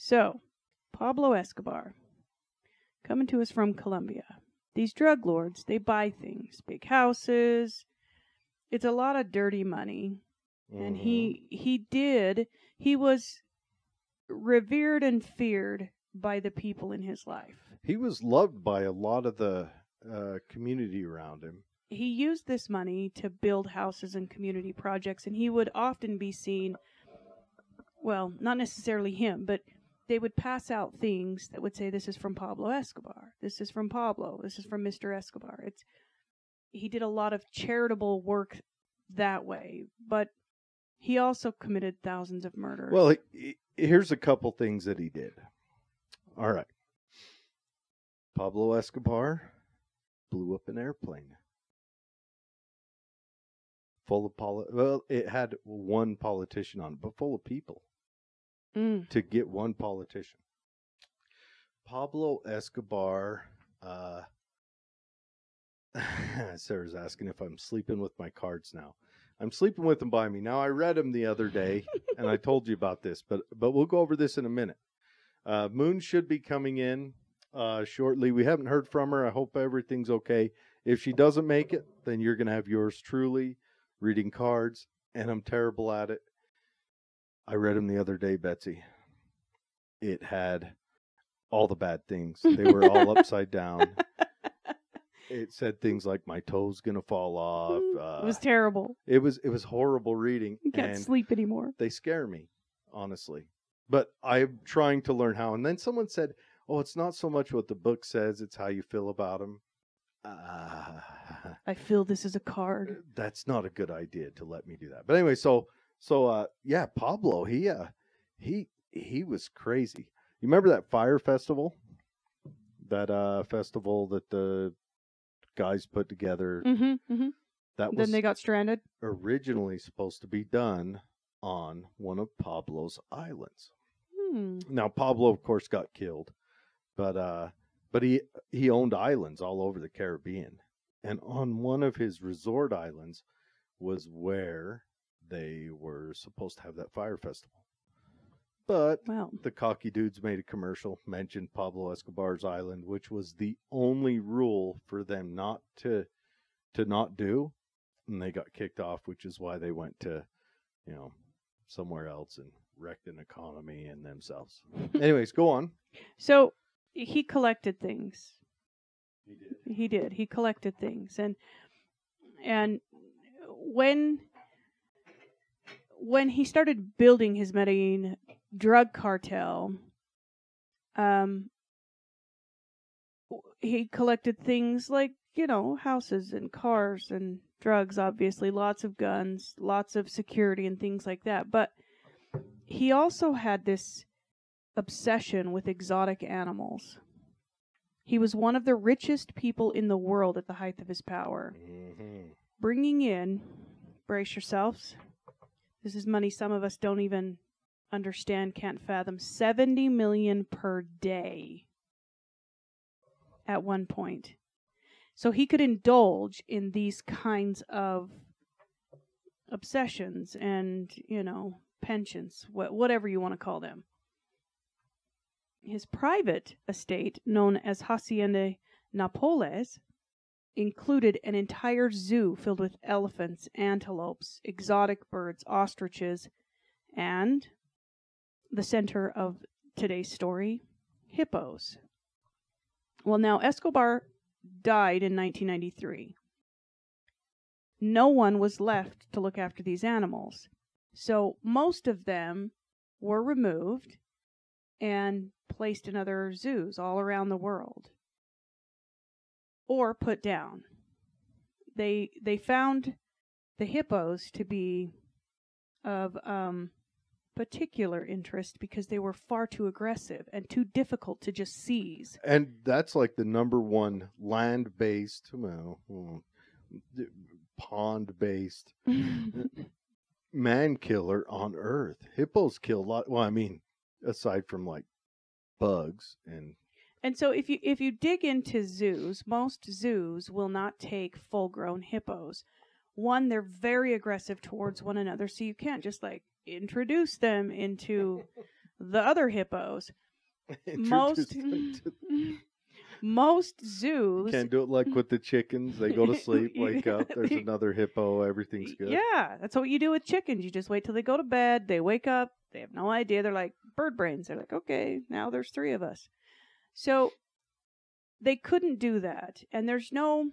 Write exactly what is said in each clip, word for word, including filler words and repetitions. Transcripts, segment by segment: So, Pablo Escobar, coming to us from Colombia. These drug lords, they buy things, big houses. It's a lot of dirty money. Mm-hmm. And he he did, he was revered and feared by the people in his life. He was loved by a lot of the uh, community around him. He used this money to build houses and community projects, and he would often be seen, well, not necessarily him, but they would pass out things that would say, this is from Pablo Escobar, this is from Pablo, this is from Mister Escobar. It's, he did a lot of charitable work that way, but he also committed thousands of murders. Well, he, he, here's a couple things that he did. All right. Pablo Escobar blew up an airplane. Full of poli- well, it had one politician on it, but full of people mm. to get one politician. Pablo Escobar, uh, Sarah's asking if I'm sleeping with my cards now. I'm sleeping with them by me. Now, I read them the other day, and I told you about this, but, but we'll go over this in a minute. Uh, Moon should be coming in uh, shortly. We haven't heard from her. I hope everything's okay. If she doesn't make it, then you're going to have yours truly reading cards, and I'm terrible at it. I read them the other day, Betsy. It had all the bad things. They were all upside down. It said things like, my toe's going to fall off. Uh, it was terrible. It was it was horrible reading. You can't and sleep anymore. They scare me, honestly. But I'm trying to learn how. And then someone said, oh, it's not so much what the book says, it's how you feel about them. Uh, I feel this is a card. That's not a good idea to let me do that. But anyway, so so uh, yeah, Pablo, he uh, he he was crazy. You remember that fire festival, that uh, festival that the guys put together? Mm-hmm, mm-hmm. That was then they got stranded. Originally supposed to be done on one of Pablo's islands. Hmm. Now Pablo, of course, got killed, but. Uh, But he, he owned islands all over the Caribbean. And on one of his resort islands was where they were supposed to have that fire festival. But wow. The cocky dudes made a commercial, mentioned Pablo Escobar's island, which was the only rule for them not to to not do. And they got kicked off, which is why they went to, you know, somewhere else and wrecked an economy and themselves. Anyways, go on. So... He collected things. He did. He did. He collected things, and and when when he started building his Medellin drug cartel, um, he collected things like, you know, houses and cars and drugs. Obviously, lots of guns, lots of security, and things like that. But he also had this obsession with exotic animals. He was one of the richest people in the world at the height of his power. Mm-hmm. Bringing in, brace yourselves, this is money some of us don't even understand, can't fathom, seventy million per day at one point. So he could indulge in these kinds of obsessions and, you know, pensions, wh- whatever you want to call them. His private estate, known as Hacienda Nápoles, included an entire zoo filled with elephants, antelopes, exotic birds, ostriches, and the center of today's story, hippos. Well, now, Escobar died in nineteen ninety-three. No one was left to look after these animals, so most of them were removed and placed in other zoos all around the world, or put down. They they found the hippos to be of um, particular interest because they were far too aggressive and too difficult to just seize. And that's like the number one land-based, well, well, pond-based man-killer on Earth. Hippos kill a lot. Well, I mean... aside from like bugs and and so if you if you dig into zoos, most zoos will not take full-grown hippos. One, they're very aggressive towards one another, so you can't just like introduce them into the other hippos. Most most zoos can't do it like with the chickens. They go to sleep, wake up, there's another hippo, everything's good. Yeah, that's what you do with chickens. You just wait till they go to bed, they wake up, they have no idea. They're like bird brains. They're like, okay, now there's three of us. So they couldn't do that. And there's no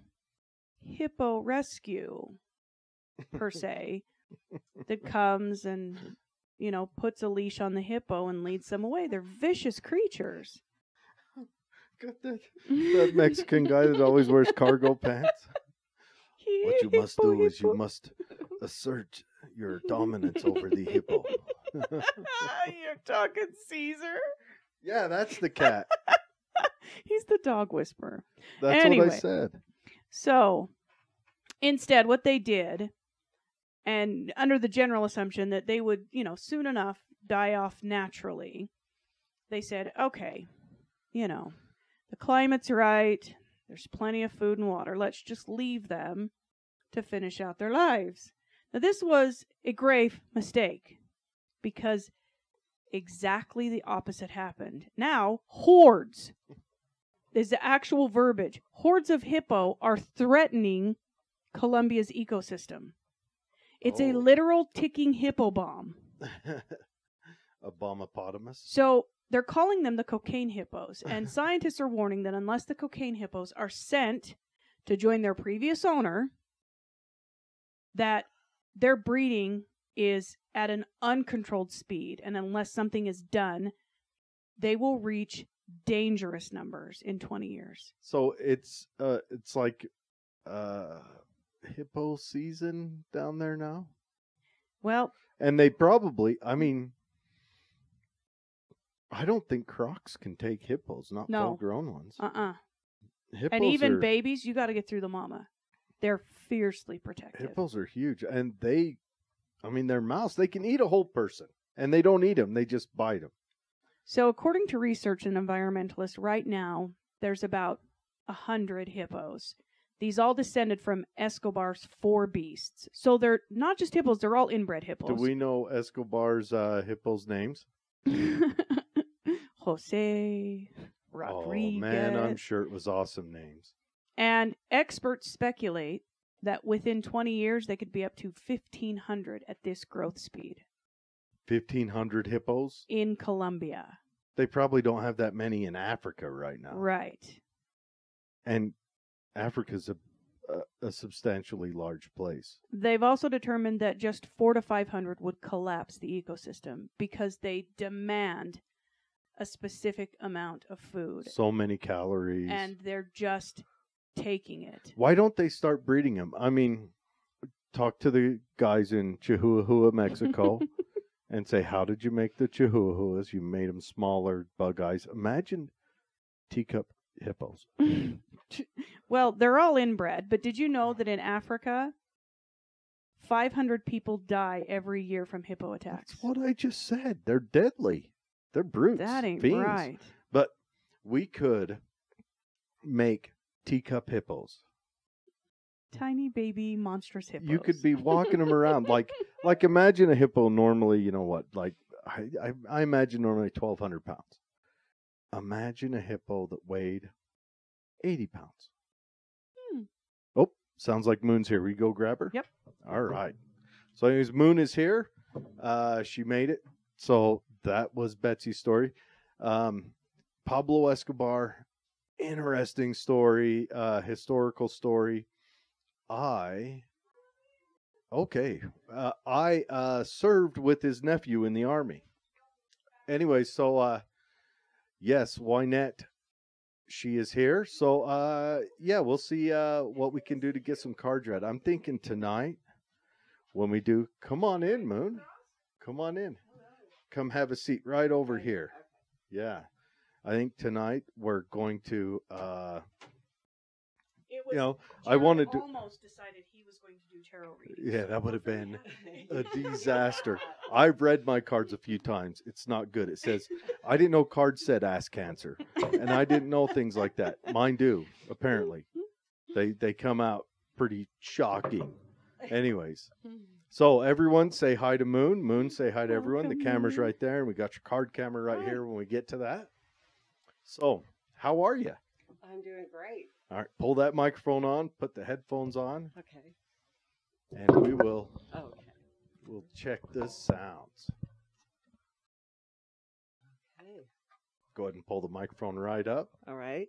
hippo rescue per se that comes and, you know, puts a leash on the hippo and leads them away. They're vicious creatures. Got that, that Mexican guy that always wears cargo pants. What you must do is you must assert your dominance over the hippo. You're talking Caesar? Yeah, that's the cat. He's the dog whisperer. That's anyway, what I said. So instead, what they did, and under the general assumption that they would, you know, soon enough die off naturally, they said, okay, you know, the climate's right, there's plenty of food and water, let's just leave them to finish out their lives. Now, this was a grave mistake, because exactly the opposite happened. Now, hordes is the actual verbiage. Hordes of hippo are threatening Colombia's ecosystem. It's oh. a literal ticking hippo bomb. A bombopotamus. So they're calling them the cocaine hippos, and scientists are warning that unless the cocaine hippos are sent to join their previous owner, that their breeding is at an uncontrolled speed, and unless something is done, they will reach dangerous numbers in twenty years. So it's uh it's like uh hippo season down there now. Well, and they probably, I mean, I don't think crocs can take hippos, not no. full grown ones. Uh-uh. Hippos and even are, babies, you got to get through the mama. They're fiercely protective. Hippos are huge, and they, I mean, their mouths, they can eat a whole person, and they don't eat them, they just bite them. So according to research and environmentalists, right now, there's about one hundred hippos. These all descended from Escobar's four beasts. So they're not just hippos, they're all inbred hippos. Do we know Escobar's uh, hippos' names? Jose, Rodriguez. Oh man, I'm sure it was awesome names. And experts speculate that within twenty years, they could be up to fifteen hundred at this growth speed. fifteen hundred hippos? In Colombia. They probably don't have that many in Africa right now. Right. And Africa's a, a, a substantially large place. They've also determined that just four to five hundred would collapse the ecosystem because they demand a specific amount of food. So many calories. And they're just taking it. Why don't they start breeding them? I mean, talk to the guys in Chihuahua, Mexico, and say, how did you make the Chihuahuas? You made them smaller, bug eyes. Imagine teacup hippos. Well, they're all inbred, but did you know that in Africa, five hundred people die every year from hippo attacks? That's what I just said. They're deadly. They're brutes. That ain't fiends. Right. But we could make teacup hippos. Tiny baby monstrous hippos. You could be walking them around. Like, like imagine a hippo normally, you know what, like, I, I, I imagine normally twelve hundred pounds. Imagine a hippo that weighed eighty pounds. Hmm. Oh, sounds like Moon's here. We go grab her? Yep. All right. So anyways, Moon is here. Uh, she made it. So that was Betsy's story. Um, Pablo Escobar. Interesting story, uh, historical story. I, okay, uh, I uh, served with his nephew in the army. Anyway, so uh, yes, Wynette, she is here. So uh, yeah, we'll see uh, what we can do to get some card read. I'm thinking tonight when we do, come on in, Moon. Come on in. Come have a seat right over here. Yeah. I think tonight we're going to, uh, it was, you know, Jared I wanted to. Almost decided he was going to do tarot readings. Yeah, that would have been a disaster. I've read my cards a few times. It's not good. It says, I didn't know cards said ass cancer, and I didn't know things like that. Mine do, apparently. They they come out pretty shocking. Anyways, So everyone say hi to Moon. Moon, say hi to Welcome everyone. The camera's right there, and we got your card camera right hi. here when we get to that. So how are you? I'm doing great. All right, pull that microphone on, put the headphones on. Okay. And we will oh, okay. we'll check the sounds. Okay. Go ahead and pull the microphone right up. All right.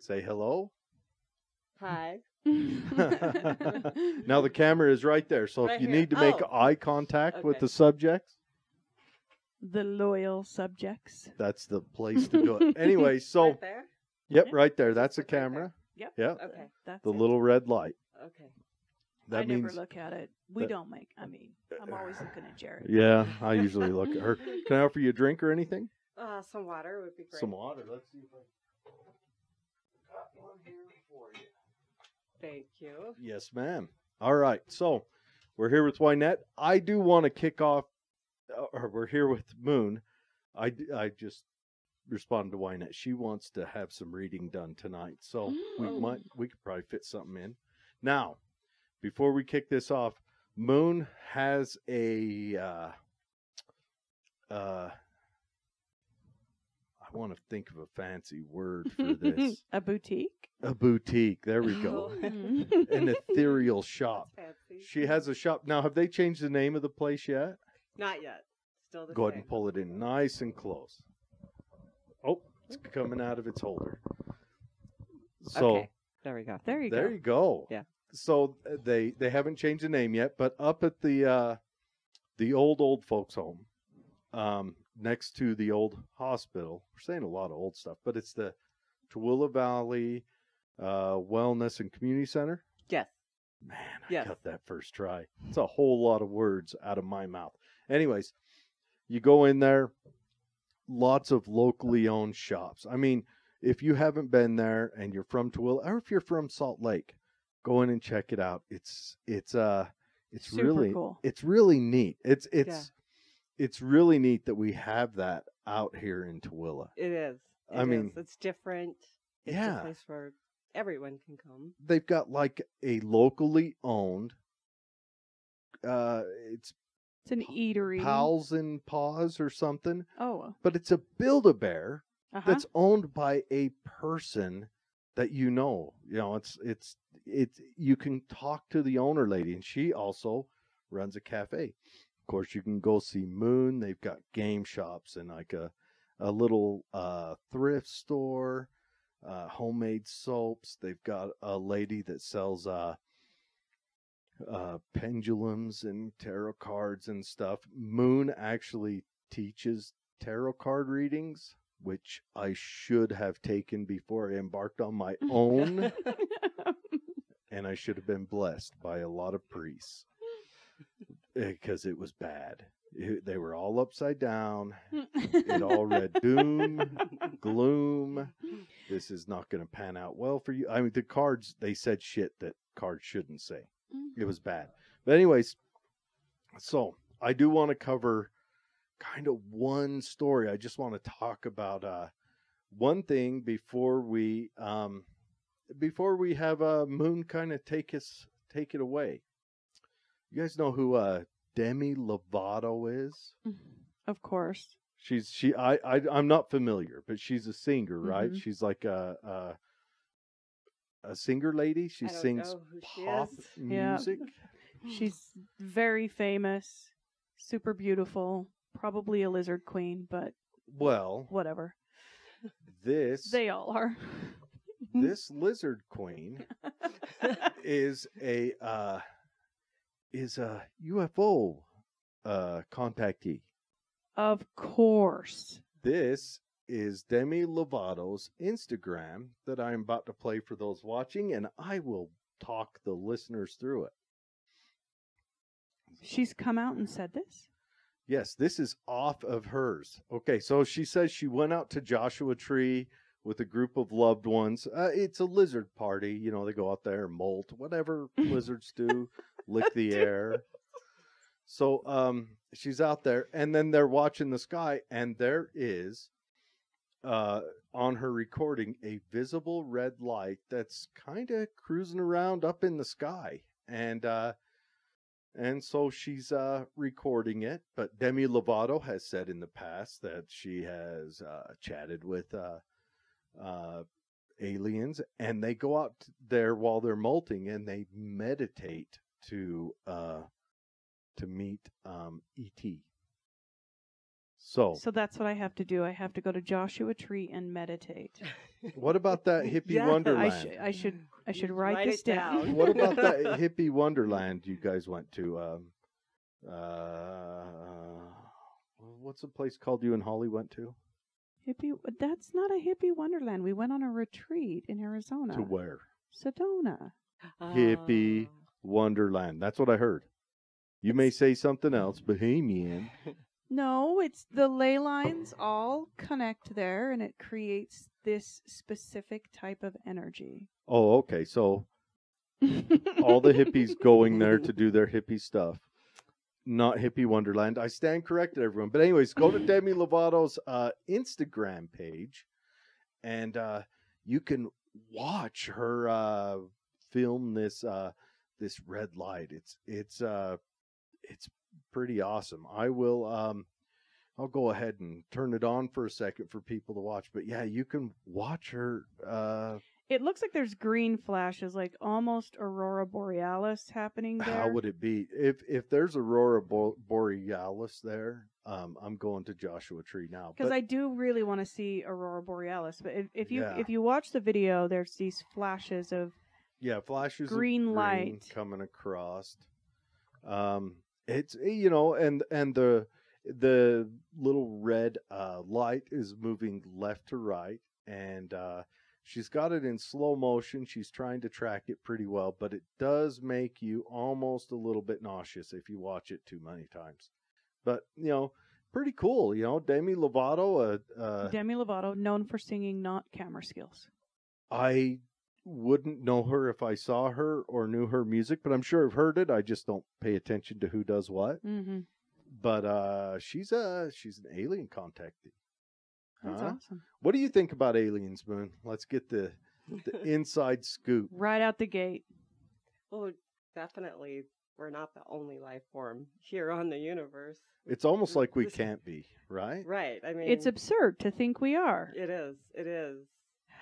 Say hello. Hi. Now the camera is right there, so right if you here. need to make oh. eye contact okay. with the subjects. The loyal subjects. That's the place to do it. Anyway, so right there? Yep, right there. That's a camera. Yep. Yep. Okay. That's the it. little red light. Okay. That I means never look at it. We don't make, I mean, I'm always looking at Jared. Yeah, I usually look at her. Can I offer you a drink or anything? Uh, some water would be great. Some water. Let's see if I got one here for you. Thank you. Yes, ma'am. All right. So we're here with Wynette. I do want to kick off, or we're here with Moon. I, I just responded to Wynette. She wants to have some reading done tonight. So we might, we could probably fit something in. Now, before we kick this off, Moon has a, uh, uh, I want to think of a fancy word for this. A boutique? A boutique. There we go. An ethereal shop. She has a shop. Now, have they changed the name of the place yet? Not yet. Still the Go same. ahead and pull it in nice and close. Oh, it's coming out of its holder. So okay. There we go. There you there go. There you go. Yeah. So they they haven't changed the name yet, but up at the uh, the old old folks home, um, next to the old hospital, we're saying a lot of old stuff, but it's the Tooele Valley uh, Wellness and Community Center. Yes. Man, I yes. got that first try. It's a whole lot of words out of my mouth. Anyways, you go in there, lots of locally owned shops. I mean, if you haven't been there and you're from Tooele, or if you're from Salt Lake, go in and check it out. It's it's uh it's Super really cool. it's really neat. It's it's yeah. it's really neat that we have that out here in Tooele. It is. It I is. mean, it's different. It's yeah. a place where everyone can come. They've got like a locally owned. Uh, it's it's an eatery, Pals and Paws or something. Oh, but it's a Build-A-Bear uh-huh. that's owned by a person that you know. You know, it's it's. It's you can talk to the owner lady, and she also runs a cafe. Of course, you can go see Moon. They've got game shops and like a a little uh, thrift store, uh, homemade soaps. They've got a lady that sells uh, uh, pendulums and tarot cards and stuff. Moon actually teaches tarot card readings, which I should have taken before I embarked on my own. And I should have been blessed by a lot of priests because it was bad. It, they were all upside down. It all read doom, gloom. This is not going to pan out well for you. I mean, the cards, they said shit that cards shouldn't say. Mm-hmm. It was bad. But anyways, so I do want to cover kind of one story. I just want to talk about uh, one thing before we... Um, Before we have uh, Moon kind of take us take it away. You guys know who uh, Demi Lovato is? Of course. She's she. I, I I'm not familiar, but she's a singer, right? Mm-hmm. She's like a, a a singer lady. She I don't sings know who she pop is. music. Yeah. She's very famous, super beautiful, probably a lizard queen, but well, whatever. This they all are. This lizard queen is a uh, is a U F O uh, contactee. Of course. This is Demi Lovato's Instagram that I am about to play for those watching, and I will talk the listeners through it. She's come out and said this? Yes, this is off of hers. Okay, so she says she went out to Joshua Tree with a group of loved ones. Uh, it's a lizard party. You know, they go out there and molt, whatever lizards do, lick the air. So um, she's out there, and then they're watching the sky, and there is, uh, on her recording, a visible red light that's kind of cruising around up in the sky. And uh, And so she's uh, recording it. But Demi Lovato has said in the past that she has uh, chatted with uh, uh, aliens, and they go out there while they're molting and they meditate to uh, to meet um, E T. So, so that's what I have to do. I have to go to Joshua Tree and meditate. What about that hippie yeah, wonderland? I, sh- I should I should write, write this down. down. What about that hippie wonderland you guys went to? Um, uh, what's the place called you and Holly went to? Hippie? That's not a hippie wonderland. We went on a retreat in Arizona. To where? Sedona. Uh, hippie wonderland. That's what I heard. You may say something else, Bohemian. No, it's the ley lines all connect there, and it creates this specific type of energy. Oh, okay. So all the hippies going there to do their hippie stuff. Not hippie wonderland. I stand corrected, everyone. But anyways, go to Demi Lovato's uh, Instagram page, and uh, you can watch her uh, film this uh, this red light. It's it's uh, it's. Pretty awesome. I will um I'll go ahead and turn it on for a second for people to watch. But yeah, you can watch her uh it looks like there's green flashes, like almost aurora borealis happening there. How would it be if if there's aurora Bo- borealis there? Um I'm going to Joshua Tree now because I do really want to see aurora borealis. But if, if you yeah. if you watch the video, there's these flashes of yeah, flashes green of green light coming across. Um It's, you know, and and the the little red uh, light is moving left to right, and uh, she's got it in slow motion. She's trying to track it pretty well, but it does make you almost a little bit nauseous if you watch it too many times. But, you know, pretty cool, you know, Demi Lovato. Uh, uh, Demi Lovato, known for singing, not camera skills. I wouldn't know her if I saw her or knew her music, but I'm sure I've heard it. I just don't pay attention to who does what. Mm-hmm. But uh, she's a she's an alien contactee. That's huh? awesome. What do you think about aliens, Moon? Let's get the the inside scoop right out the gate. Well, definitely, we're not the only life form here on the universe. It's almost like we can't be, right? Right. I mean, it's absurd to think we are. It is. It is.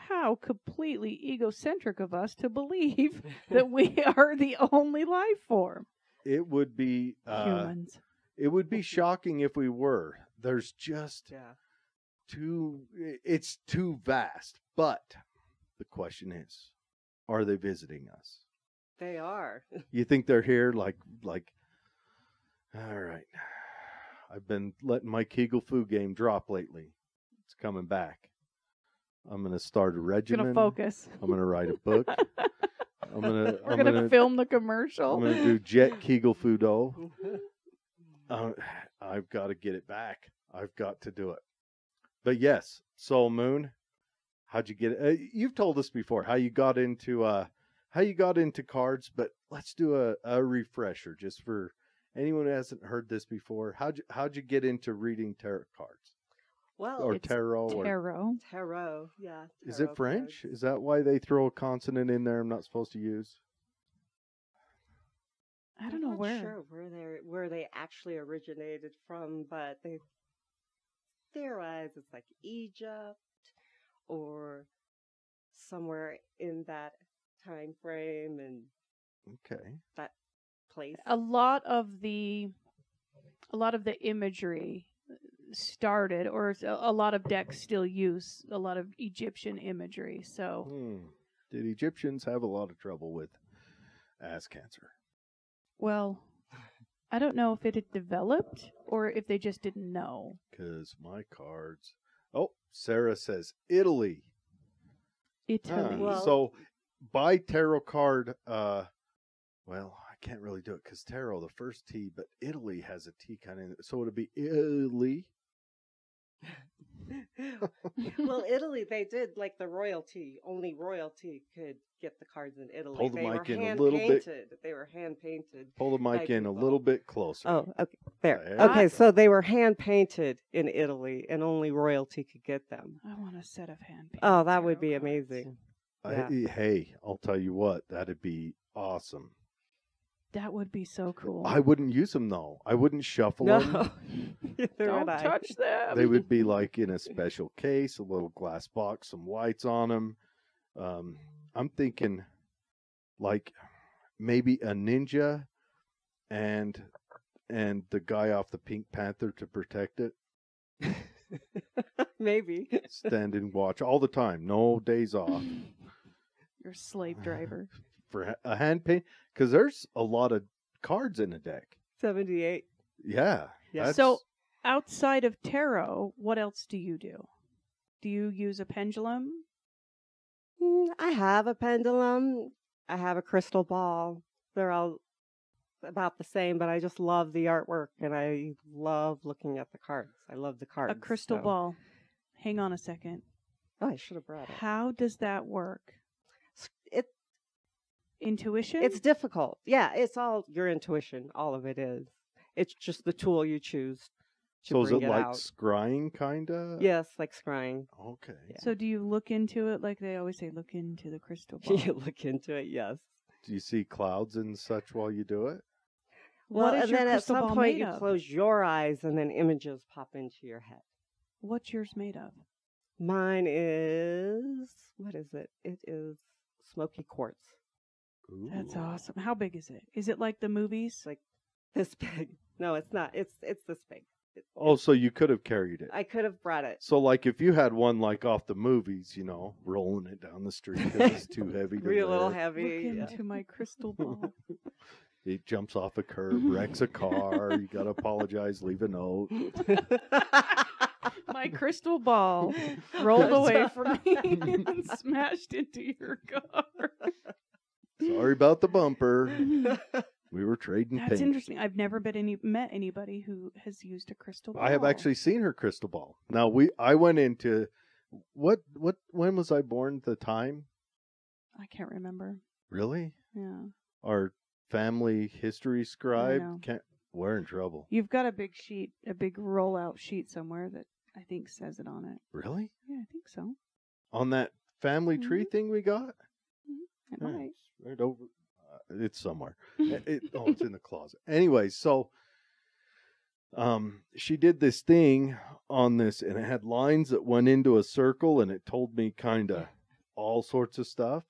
How completely egocentric of us to believe that we are the only life form. It would be uh, humans. It would be shocking if we were. There's just yeah. too. It's too vast. But the question is, are they visiting us? They are. You think they're here? Like like. All right. I've been letting my Kegel Fu game drop lately. It's coming back. I'm going to start a regimen. I'm going to focus. I'm going to write a book. I'm going to. We're going to film the commercial. I'm going to do Jet Kegel Fudo. um, I've got to get it back. I've got to do it. But yes, Soul Moon, how'd you get it? Uh, you've told us before how you got into uh, how you got into cards, but let's do a, a refresher just for anyone who hasn't heard this before. How'd you, how'd you get into reading tarot cards? Well, or it's tarot, tarot, tarot, yeah. Tarot is it French? Cards. Is that why they throw a consonant in there? I'm not supposed to use. I don't I'm know not where. Sure where they where they actually originated from, but they theorize it's like Egypt or somewhere in that time frame and okay that place. A lot of the a lot of the imagery. Started, or a lot of decks still use a lot of Egyptian imagery. So, hmm. Did Egyptians have a lot of trouble with ass cancer? Well, I don't know if it had developed or if they just didn't know. Because my cards. Oh, Sarah says Italy. Italy. Ah, well, so, by tarot card. Uh, well. Can't really do it because tarot, the first T, but Italy has a T kind of, so it'd be Italy. Well, Italy, they did like the royalty. Only royalty could get the cards in Italy. Pull the they mic were in hand a little painted. Bit. They were hand painted. Pull the mic in people. A little bit closer. Oh, okay, there. there. Okay, so they were hand painted in Italy, and only royalty could get them. I want a set of hand painted. Oh, that would be amazing. I, yeah. Hey, I'll tell you what, that'd be awesome. That would be so cool. I wouldn't use them, though. I wouldn't shuffle no. them. Don't touch them. They would be like in a special case, a little glass box, some whites on them. Um, I'm thinking like maybe a ninja and and the guy off the Pink Panther to protect it. Maybe. Stand and watch all the time. No days off. Your slave driver. For a hand paint, because there's a lot of cards in the deck. seventy-eight. Yeah. Yeah. So outside of tarot, what else do you do? Do you use a pendulum? Mm, I have a pendulum. I have a crystal ball. They're all about the same, but I just love the artwork, and I love looking at the cards. I love the cards. A crystal so. ball. Hang on a second. Oh, I should have brought it. How does that work? It. Intuition? It's difficult. Yeah, it's all your intuition. All of it is. It's just the tool you choose to bring it out. So is it like scrying, kind of? Yes, like scrying. Okay. Yeah. So do you look into it? Like they always say, look into the crystal ball. You look into it, yes. Do you see clouds and such while you do it? Well, and then at some point you close your eyes and then images pop into your head. What's yours made of? Mine is, what is it? It is smoky quartz. Ooh. That's awesome. How big is it? Is it like the movies? Like this big? No, it's not. It's it's this big. It's, oh, so you could have carried it. I could have brought it. So like if you had one like off the movies, you know, rolling it down the street because it's too heavy. To Real little heavy. Look yeah. into my crystal ball. It jumps off a curb, wrecks a car. You got to apologize, leave a note. My crystal ball rolled away from me and smashed into your car. Sorry about the bumper. We were trading That's paint. Interesting. I've never been any met anybody who has used a crystal ball. I have actually seen her crystal ball. Now we I went into what what when was I born the time? I can't remember. Really? Yeah. Our family history scribe can't we're in trouble. You've got a big sheet, a big rollout sheet somewhere that I think says it on it. Really? Yeah, I think so. On that family mm-hmm. tree thing we got? Mm-hmm. It yeah. might. Right over, uh, it's somewhere. It, it, oh, it's in the closet. Anyway, so um, she did this thing on this, and it had lines that went into a circle, and it told me kind of all sorts of stuff.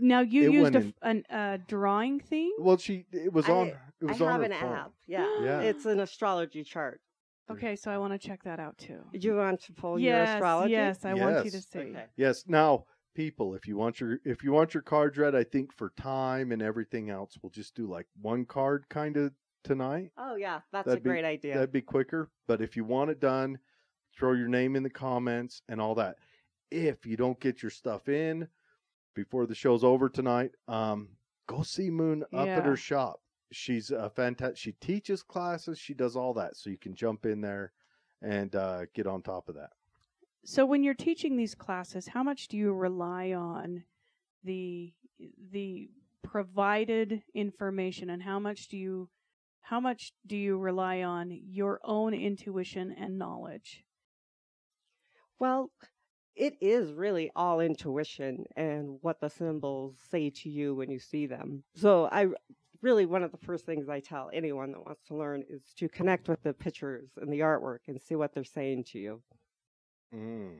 Now you it used a in, an, uh, drawing thing. Well, she it was I, on. It was I have on an phone. app. Yeah. yeah, it's an astrology chart. Okay, so I want to check that out too. You want to pull yes, your astrology? Yes, I yes. want you to see. Okay. Yes, now. People, if you want your if you want your cards read, I think for time and everything else, we'll just do like one card kind of tonight. Oh yeah, that's that'd a be, great idea. That'd be quicker. But if you want it done, throw your name in the comments and all that. If you don't get your stuff in before the show's over tonight, um, go see Moon up yeah. at her shop. She's a fantastic. She teaches classes. She does all that, so you can jump in there and uh, get on top of that. So when you're teaching these classes, how much do you rely on the the provided information, and how much do you how much do you rely on your own intuition and knowledge? Well, it is really all intuition and what the symbols say to you when you see them. So I really one of the first things I tell anyone that wants to learn is to connect with the pictures and the artwork and see what they're saying to you. Mm.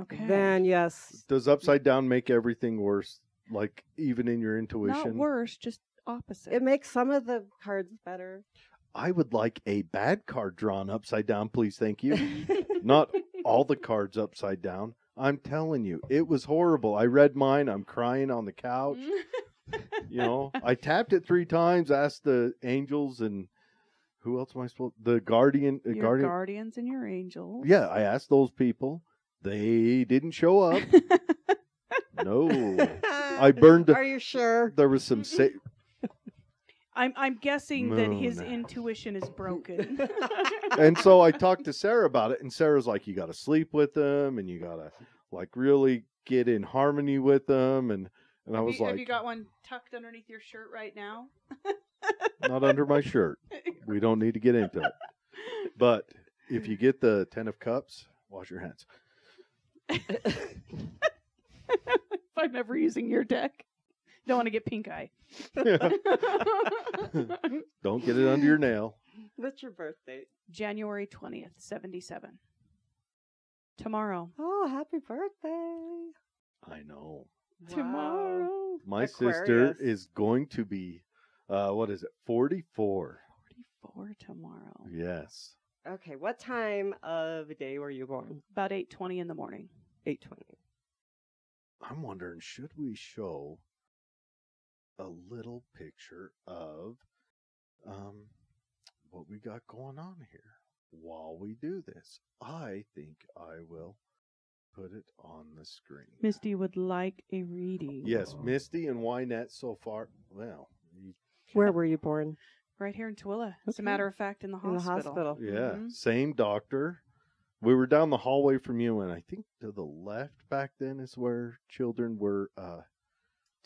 Okay. Then yes. Does upside down make everything worse? Like even in your intuition? Not worse, just opposite. It makes some of the cards better. I would like a bad card drawn upside down, please. Thank you. Not all the cards upside down. I'm telling you, it was horrible. I read mine. I'm crying on the couch. You know, I tapped it three times. Asked the angels and. Who else am I supposed to? The guardian, uh, your guardian, guardians and your angels. Yeah, I asked those people. They didn't show up. No, I burned. Are you sure? There was some. Sa I'm I'm guessing Moon. that his intuition is broken. And so I talked to Sarah about it, and Sarah's like, "You got to sleep with them, and you got to like really get in harmony with them." And and have I was you, like, "Have you got one tucked underneath your shirt right now?" Not under my shirt. We don't need to get into it. But if you get the Ten of Cups, wash your hands. If I'm ever using your deck, Don't want to get pink eye. Yeah. Don't get it under your nail. What's your birthday? January twentieth, seventy-seven. Tomorrow. Oh, happy birthday. I know. Wow. Tomorrow. My Aquarius. Sister is going to be, uh, what is it, forty-four. forty-four tomorrow. Yes. Okay, what time of day were you born? About eight twenty in the morning. eight twenty. I'm wondering, should we show a little picture of um, what we got going on here while we do this? I think I will put it on the screen. Misty would like a reading. Yes, Misty and Wynette so far. Well, you... Where were you born? Right here in Tooele. As a matter of fact, in the hospital. In the hospital. Yeah, mm-hmm. Same doctor. We were down the hallway from you, and I think to the left back then is where children were uh,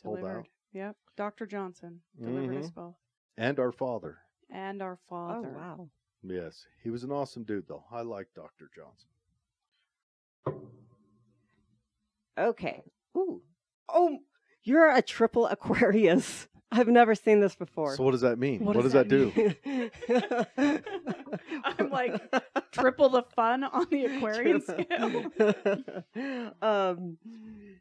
delivered. Pulled out. Yep. Doctor Johnson delivered mm-hmm. us both. And our father. And our father. Oh, wow. Yes. He was an awesome dude, though. I like Doctor Johnson. Okay. Ooh. Oh, you're a triple Aquarius. I've never seen this before. So what does that mean? What, what does, does that, that do? I'm like triple the fun on the Aquarian scale. um,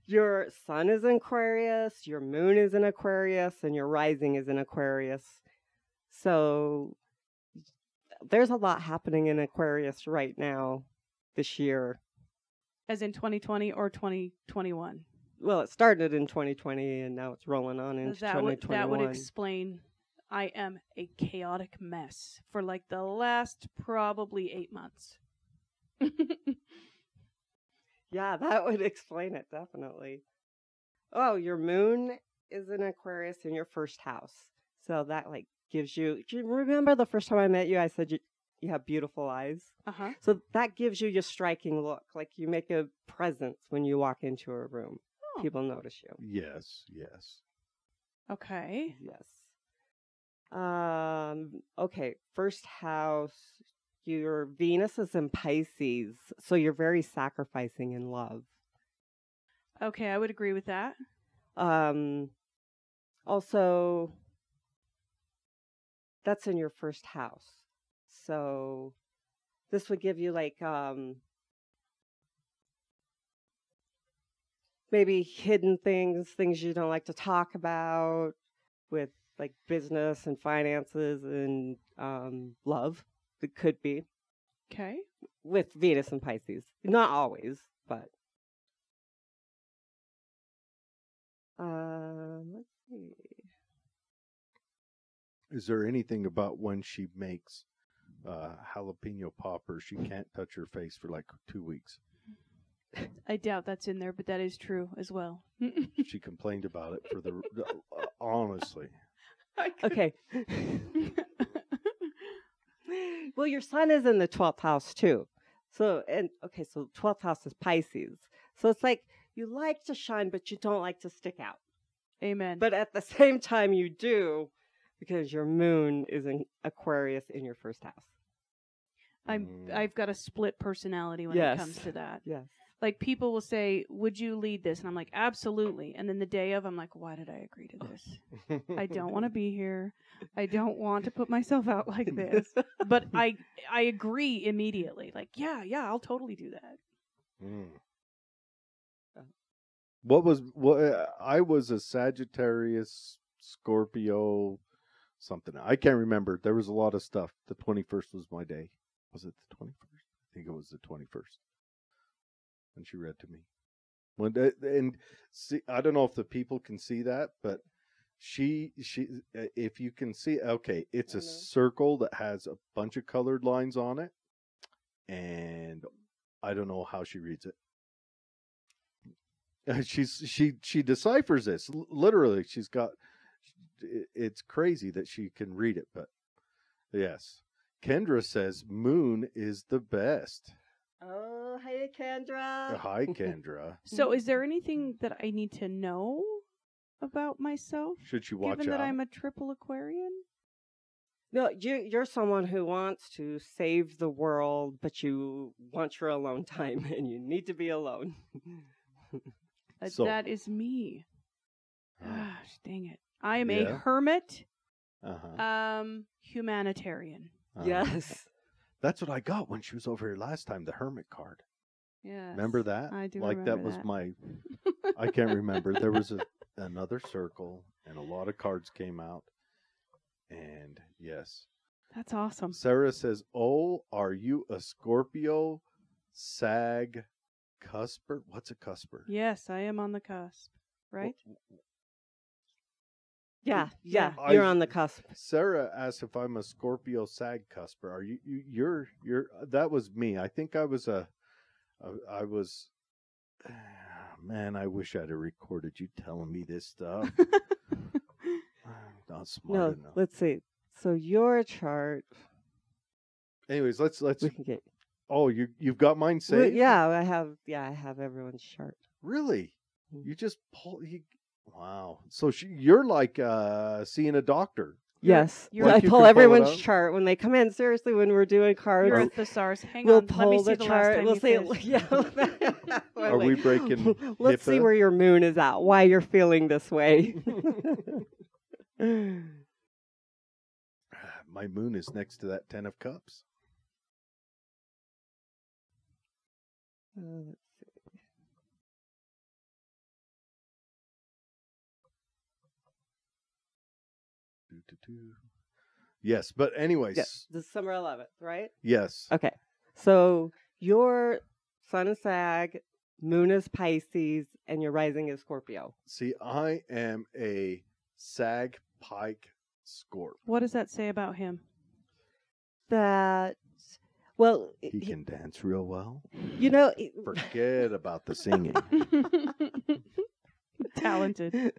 your sun is in Aquarius, your moon is in Aquarius, and your rising is in Aquarius. So there's a lot happening in Aquarius right now this year. As in twenty twenty or twenty twenty-one? Well, it started in twenty twenty, and now it's rolling on into that twenty twenty-one. Would, that would explain I am a chaotic mess for like the last probably eight months. Yeah, that would explain it, definitely. Oh, your moon is in Aquarius in your first house. So that like gives you... Do you remember the first time I met you, I said you, you have beautiful eyes? Uh-huh. So that gives you your striking look. Like you make a presence when you walk into a room. People notice you. Yes, yes. Okay. Yes. Um, okay, first house, your Venus is in Pisces, so you're very sacrificing in love. Okay, I would agree with that. Um, also, that's in your first house. So this would give you like... um. Maybe hidden things, things you don't like to talk about with like business and finances and um, love. It could be. Okay. With Venus and Pisces. Not always, but. Uh, let's see. Is there anything about when she makes uh, jalapeno poppers, she can't touch her face for like two weeks? I doubt that's in there, but that is true as well. She complained about it for the uh, honestly. Okay. Well, your sun is in the twelfth house too. So and okay, so twelfth house is Pisces. So it's like you like to shine, but you don't like to stick out. Amen. But at the same time, you do because your moon is in Aquarius in your first house. I'm. I've got a split personality when yes. it comes to that. Yes. Like, people will say, would you lead this? And I'm like, absolutely. And then the day of, I'm like, why did I agree to this? I don't want to be here. I don't want to put myself out like this. But I I agree immediately. Like, yeah, yeah, I'll totally do that. Mm. What was, what, I was a Sagittarius, Scorpio, something. I can't remember. There was a lot of stuff. The twenty-first was my day. Was it the twenty-first? I think it was the twenty-first. And she read to me. When they, and see, I don't know if the people can see that, but she, she, if you can see, okay, it's a circle that has a bunch of colored lines on it, and I don't know how she reads it. She's she she deciphers this literally. She's got. It's crazy that she can read it, but yes, Kendra says moon is the best. Oh, hey, Kendra. Hi, Kendra. So is there anything that I need to know about myself? Should she watch out? Given that I'm a triple Aquarian? No, you, you're someone who wants to save the world, but you want your alone time, and you need to be alone. So, that is me. Gosh, dang it. I am yeah. a hermit, uh-huh. um, humanitarian. Uh-huh. Yes. That's what I got when she was over here last time, the hermit card. Yeah. Remember that? I do like remember that. Like, that was my, I can't remember. There was a, another circle, and a lot of cards came out. And, yes. That's awesome. Sarah says, oh, are you a Scorpio Sag cusper? What's a cusper? Yes, I am on the cusp, right? Well, yeah, yeah, I, you're on the cusp. Sarah asked if I'm a Scorpio Sag cusper. Are you, you you're you're that was me. I think I was a, a I was uh, man, I wish I'd have recorded you telling me this stuff. Not smart no, enough. Let's see. So your chart. Anyways, let's let's we can get... Oh, you you've got mine saved? We, yeah, I have yeah, I have everyone's chart. Really? Mm-hmm. You just pull you Wow. So she, you're like uh, seeing a doctor. Yes. You're, like I you pull everyone's pull chart when they come in. Seriously, when we're doing cards. You're at the SARS. Hang we'll on. Pull Let me the see the chart. Last time we'll see. Yeah. Are we breaking Let's HIPAA? See where your moon is at. Why you're feeling this way. My moon is next to that Ten of Cups. Uh, let's see. Yes, but anyways. Yes, December eleventh, right? Yes. Okay. So your sun is Sag, moon is Pisces, and your rising is Scorpio. See, I am a Sag Pike Scorp. What does that say about him? That, well. He, he can dance real well. You know. Forget about the singing. Talented.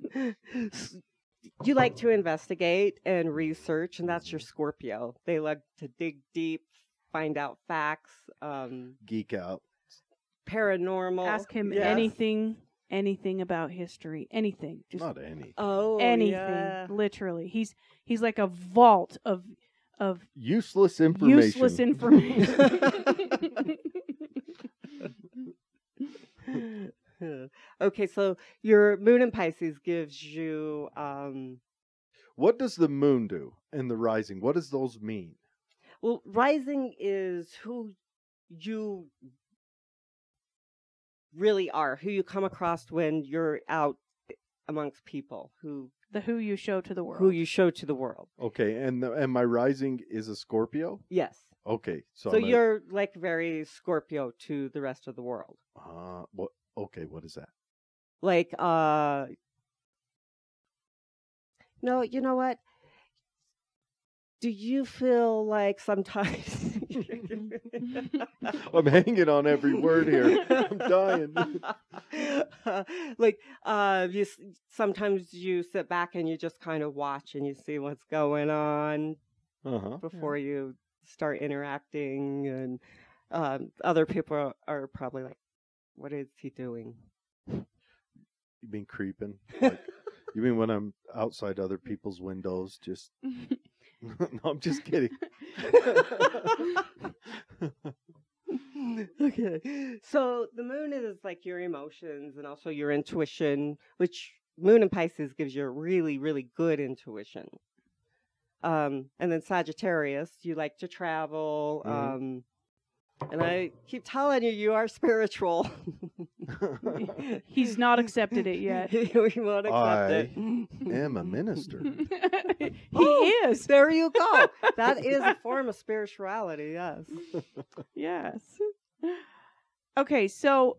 You like to investigate and research, and that's your Scorpio. They like to dig deep, find out facts, um, geek out, paranormal. Ask him yes. anything, anything about history, anything. Just not anything. Oh, anything. Yeah. Literally, he's he's like a vault of of useless information. Useless information. Okay, so your moon in Pisces gives you... Um, what does the moon do in the rising? What does those mean? Well, rising is who you really are, who you come across when you're out amongst people. who The who you show to the world. Who you show to the world. Okay, and, the, and my rising is a Scorpio? Yes. Okay. So, so you're a... like very Scorpio to the rest of the world. Uh, well, okay, what is that? Like, uh, no, you know what? Do you feel like sometimes... I'm hanging on every word here. I'm dying. Uh, like, uh, you, sometimes you sit back and you just kind of watch and you see what's going on uh-huh. before yeah. you start interacting. And um, other people are, are probably like, what is he doing? You mean creeping? Like, you mean when I'm outside other people's windows? Just no, I'm just kidding. Okay, so the moon is like your emotions and also your intuition, which moon in Pisces gives you a really, really good intuition. Um, and then Sagittarius, you like to travel. Mm-hmm. Um, and I keep telling you, you are spiritual. He's not accepted it yet. He won't accept I it. I am a minister. He oh, is. There you go. That is a form of spirituality, yes. Yes. Okay, so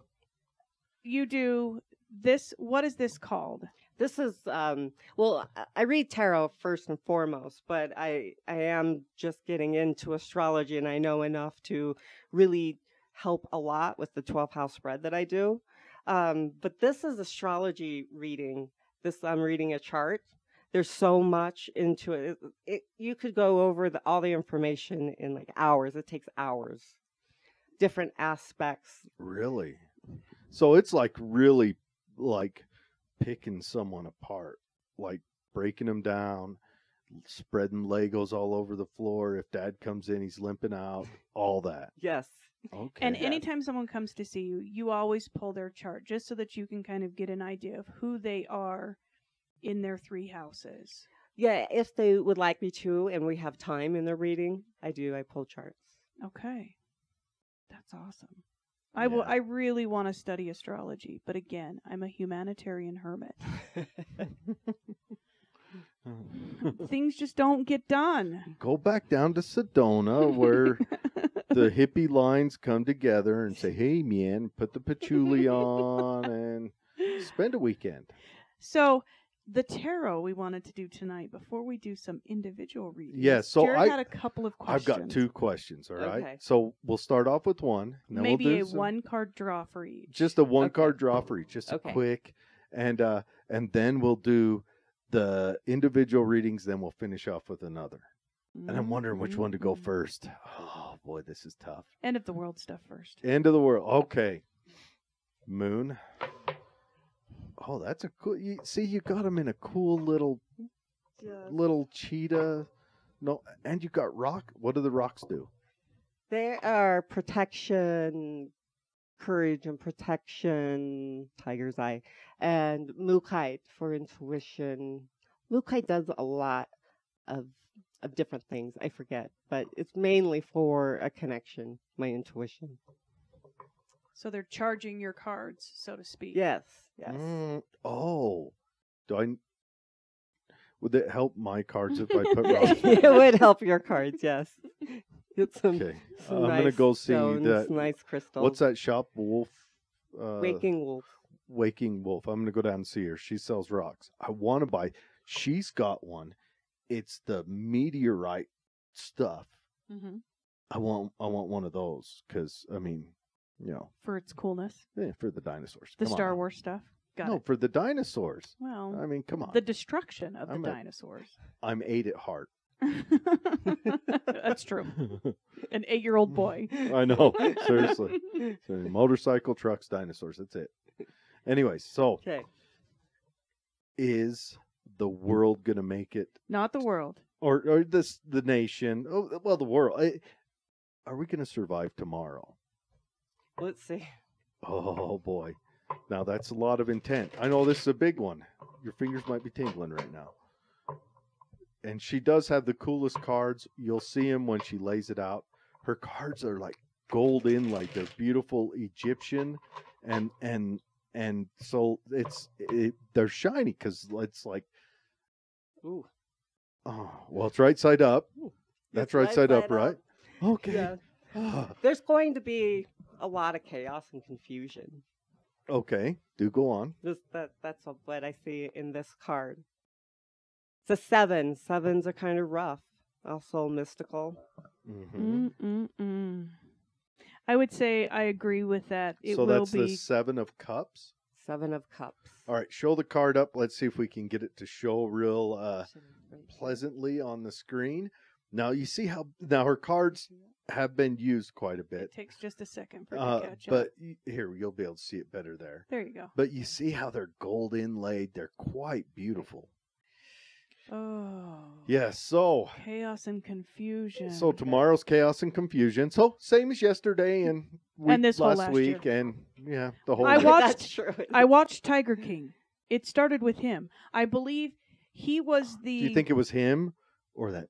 you do this. What is this called? This is, um, well, I read tarot first and foremost, but I, I am just getting into astrology, and I know enough to really help a lot with the twelfth house spread that I do. Um, but this is astrology reading. This I'm reading a chart. There's so much into it. it, it you could go over the, all the information in like hours. It takes hours. Different aspects. Really? So it's like really like... picking someone apart, like breaking them down, spreading Legos all over the floor. If dad comes in, he's limping out, all that. Yes. Okay. And anytime someone comes to see you, you always pull their chart just so that you can kind of get an idea of who they are in their three houses. Yeah, if they would like me to, and we have time in the reading, I do. I pull charts. Okay. That's awesome. I yeah. will. I really want to study astrology, but again, I'm a humanitarian hermit. Things just don't get done. Go back down to Sedona where the hippie lines come together and say, hey, man, put the patchouli on and spend a weekend. So the tarot we wanted to do tonight before we do some individual readings. Yeah, so Jared I had a couple of questions. I've got two questions, all right? Okay. So we'll start off with one. Maybe we'll do a some, one card draw for each. Just a one okay. card draw for each. Just okay. a quick. And, uh, and then we'll do the individual readings, then we'll finish off with another. Mm-hmm. And I'm wondering which one to go first. Oh, boy, this is tough. End of the world stuff first. End of the world. Okay. Moon. Oh, that's a cool. You, see, you got them in a cool little, yeah. little cheetah. No, and you got rock. What do the rocks do? They are protection, courage and protection, tiger's eye, and Mukite for intuition. Mukite does a lot of of different things. I forget, but it's mainly for a connection, my intuition. So they're charging your cards, so to speak. Yes, yes. Mm, oh, do I? Would it help my cards if I put rocks? It would help your cards, yes. Some, okay, some uh, nice I'm gonna go see stones, that nice crystal. What's that shop? Wolf. Uh, Waking Wolf. Waking Wolf. I'm gonna go down and see her. She sells rocks. I want to buy. She's got one. It's the meteorite stuff. Mm-hmm. I want. I want one of those because I mean, you know, for its coolness. Yeah, for the dinosaurs. The come Star on. Wars stuff. Got no, it. for the dinosaurs. Well, I mean, come on. The destruction of I'm the a, dinosaurs. I'm eight at heart. That's true. An eight-year-old boy. I know. Seriously. Seriously. Motorcycle, trucks, dinosaurs. That's it. Anyways, so okay. Is the world gonna make it? Not the world. Or or this the nation? Oh, well, the world. I, are we gonna survive tomorrow? Let's see. Oh boy. Now that's a lot of intent. I know this is a big one. Your fingers might be tingling right now. And she does have the coolest cards. You'll see them when she lays it out. Her cards are like gold in, like they're beautiful Egyptian, and and and so it's it, they're shiny because it's like, ooh, oh well, it's right side up. Ooh. That's right, right side, side up, up, right? Okay. Yeah. Oh. There's going to be a lot of chaos and confusion. Okay, do go on. This, that that's what I see in this card. The seven. Sevens are kind of rough. Also mystical. Mm-hmm. Mm-mm-mm. I would say I agree with that. It so will that's be... the seven of cups? Seven of cups. All right. Show the card up. Let's see if we can get it to show real uh, pleasantly on the screen. Now, you see how... Now, her cards have been used quite a bit. It takes just a second for uh, to catch up. But you, here, you'll be able to see it better there. There you go. But you see how they're gold inlaid. They're quite beautiful. Oh. Yeah, so. Chaos and confusion. So tomorrow's chaos and confusion. So same as yesterday and, week, and this last, last week year. And yeah, the whole I year. watched That's true. I watched Tiger King. It started with him. I believe he was the. Do you think it was him or that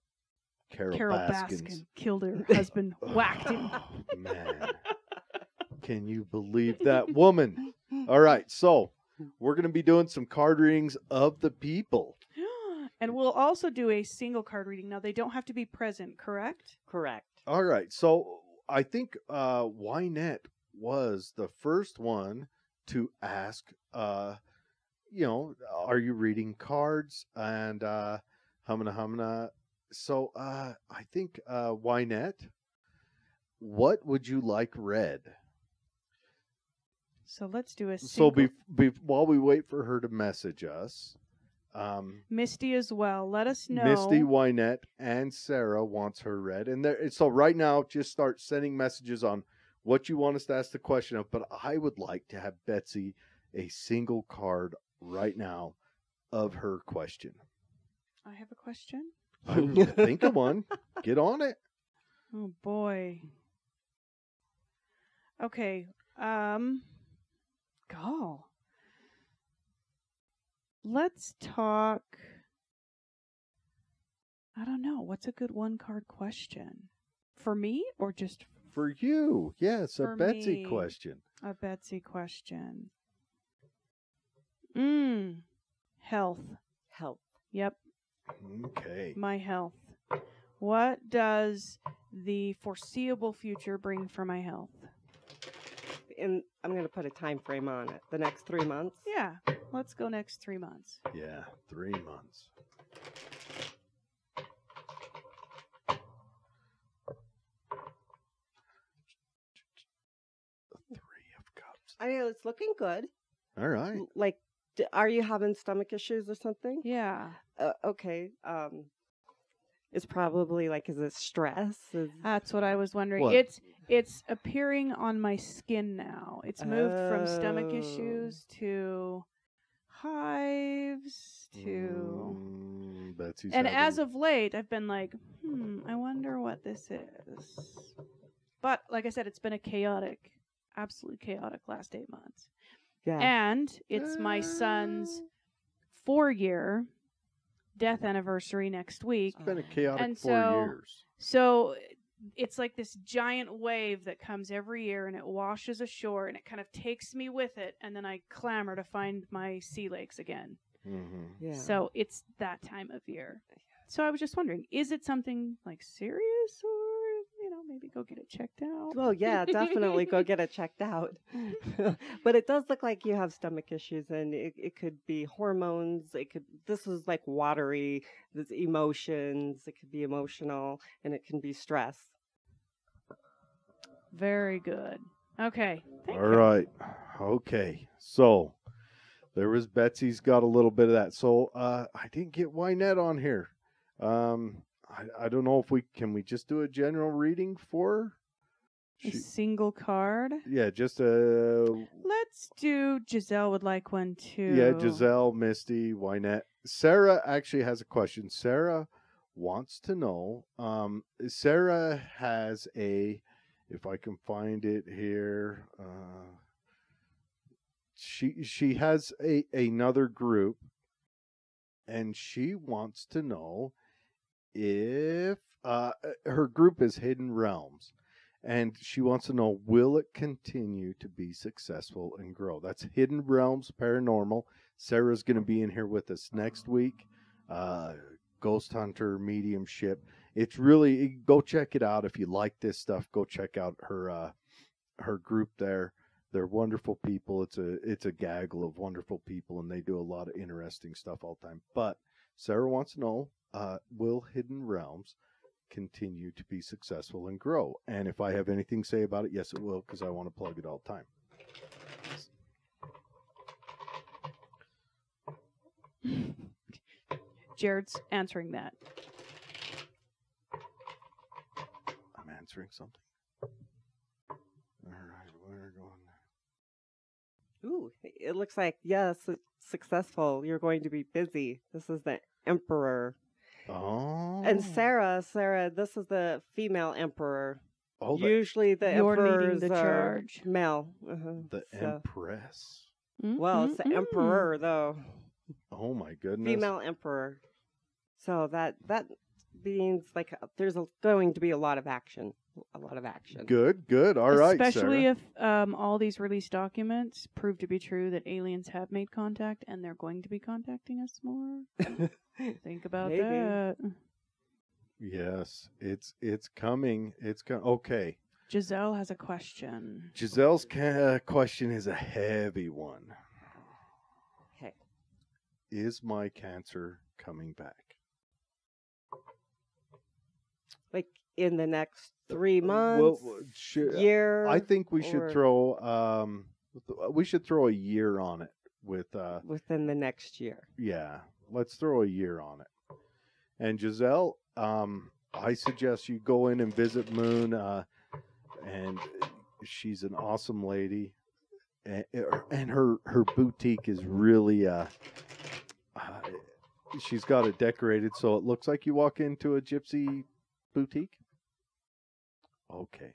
Carol, Carol Baskin? Baskin killed her husband, whacked him. Oh, man. Can you believe that woman? All right, so we're going to be doing some card readings of the people. And we'll also do a single card reading. Now, they don't have to be present, correct? Correct. All right. So I think uh, Wynette was the first one to ask, uh, you know, are you reading cards? And uh, humana humana. So uh, I think uh, Wynette, what would you like read? So let's do a single. So be, be, while we wait for her to message us. Um, Misty as well. Let us know. Misty, Wynette, and Sarah wants her read. And there, so right now, just start sending messages on what you want us to ask the question of. But I would like to have Betsy a single card right now of her question. I have a question? I think of one. Get on it. Oh, boy. Okay. Um, go. let's talk. I don't know. What's a good one card question? For me or just for you? Yes, a Betsy question. A Betsy question. Mm. Health. Health. Yep. Okay. My health. What does the foreseeable future bring for my health? And I'm going to put a time frame on it. The next three months? Yeah. Let's go next three months. Yeah. Three months. Three of Cups. I mean, it's looking good. All right. Like, are you having stomach issues or something? Yeah. Uh, okay. Um, it's probably like, is it stress? Is... That's what I was wondering. What? It's it's appearing on my skin now. It's moved oh. from stomach issues to hives to. Mm, Betsy's and having... as of late, I've been like, hmm, I wonder what this is. But like I said, it's been a chaotic, absolutely chaotic last eight months. Yeah. And it's my son's four-year death anniversary next week. It's been a chaotic and four so, years. So it's like this giant wave that comes every year, and it washes ashore, and it kind of takes me with it, and then I clamor to find my sea lakes again. Mm-hmm. Yeah. So it's that time of year. So I was just wondering, is it something like serious, or maybe go get it checked out? Well, yeah, definitely go get it checked out. But it does look like you have stomach issues, and it, it could be hormones. It could, this is like watery, this emotions. It could be emotional, and it can be stress. Very good. Okay. Thank All you. right. Okay. So there was Betsy's got a little bit of that. So uh, I didn't get Wynette on here. Um, I, I don't know if we can we just do a general reading for she, a single card. Yeah, just a. Let's do. Giselle would like one too. Yeah, Giselle, Misty, Wynette. Sarah actually has a question. Sarah wants to know. Um, Sarah has a. If I can find it here, uh, she she has a another group, and she wants to know. If uh, her group is Hidden Realms, and she wants to know, will it continue to be successful and grow? That's Hidden Realms Paranormal. Sarah's going to be in here with us next week. Uh, Ghost Hunter, mediumship. It's really, go check it out. If you like this stuff, go check out her uh, her group there. They're wonderful people. It's a it's a gaggle of wonderful people, and they do a lot of interesting stuff all the time. But Sarah wants to know, Uh, will Hidden Realms continue to be successful and grow? And if I have anything to say about it, yes, it will, because I want to plug it all the time. Jared's answering that. I'm answering something. All right, we're going. Ooh, it looks like, yes, it's successful. You're going to be busy. This is the Emperor. Oh. And Sarah, Sarah, this is the female emperor. Oh, the, usually the emperors the are charge. male. Uh-huh. The so. Empress. Mm-hmm. Well, it's the mm-hmm. emperor, though. Oh, my goodness. Female emperor. So that, that means like there's a, going to be a lot of action. A lot of action. Good, good. All Especially right, Especially if um, all these released documents prove to be true that aliens have made contact and they're going to be contacting us more. Think about Maybe. that. Yes, it's it's coming. It's coming. Okay. Giselle has a question. Giselle's ca question is a heavy one. Hey. Is my cancer coming back? Like in the next three months, well, should, year. I think we or... should throw um, we should throw a year on it with uh, within the next year. Yeah, let's throw a year on it. And Giselle, um, I suggest you go in and visit Moon, uh, and she's an awesome lady, and, and her her boutique is really. Uh, uh, she's got it decorated, so it looks like you walk into a gypsy boutique. Okay.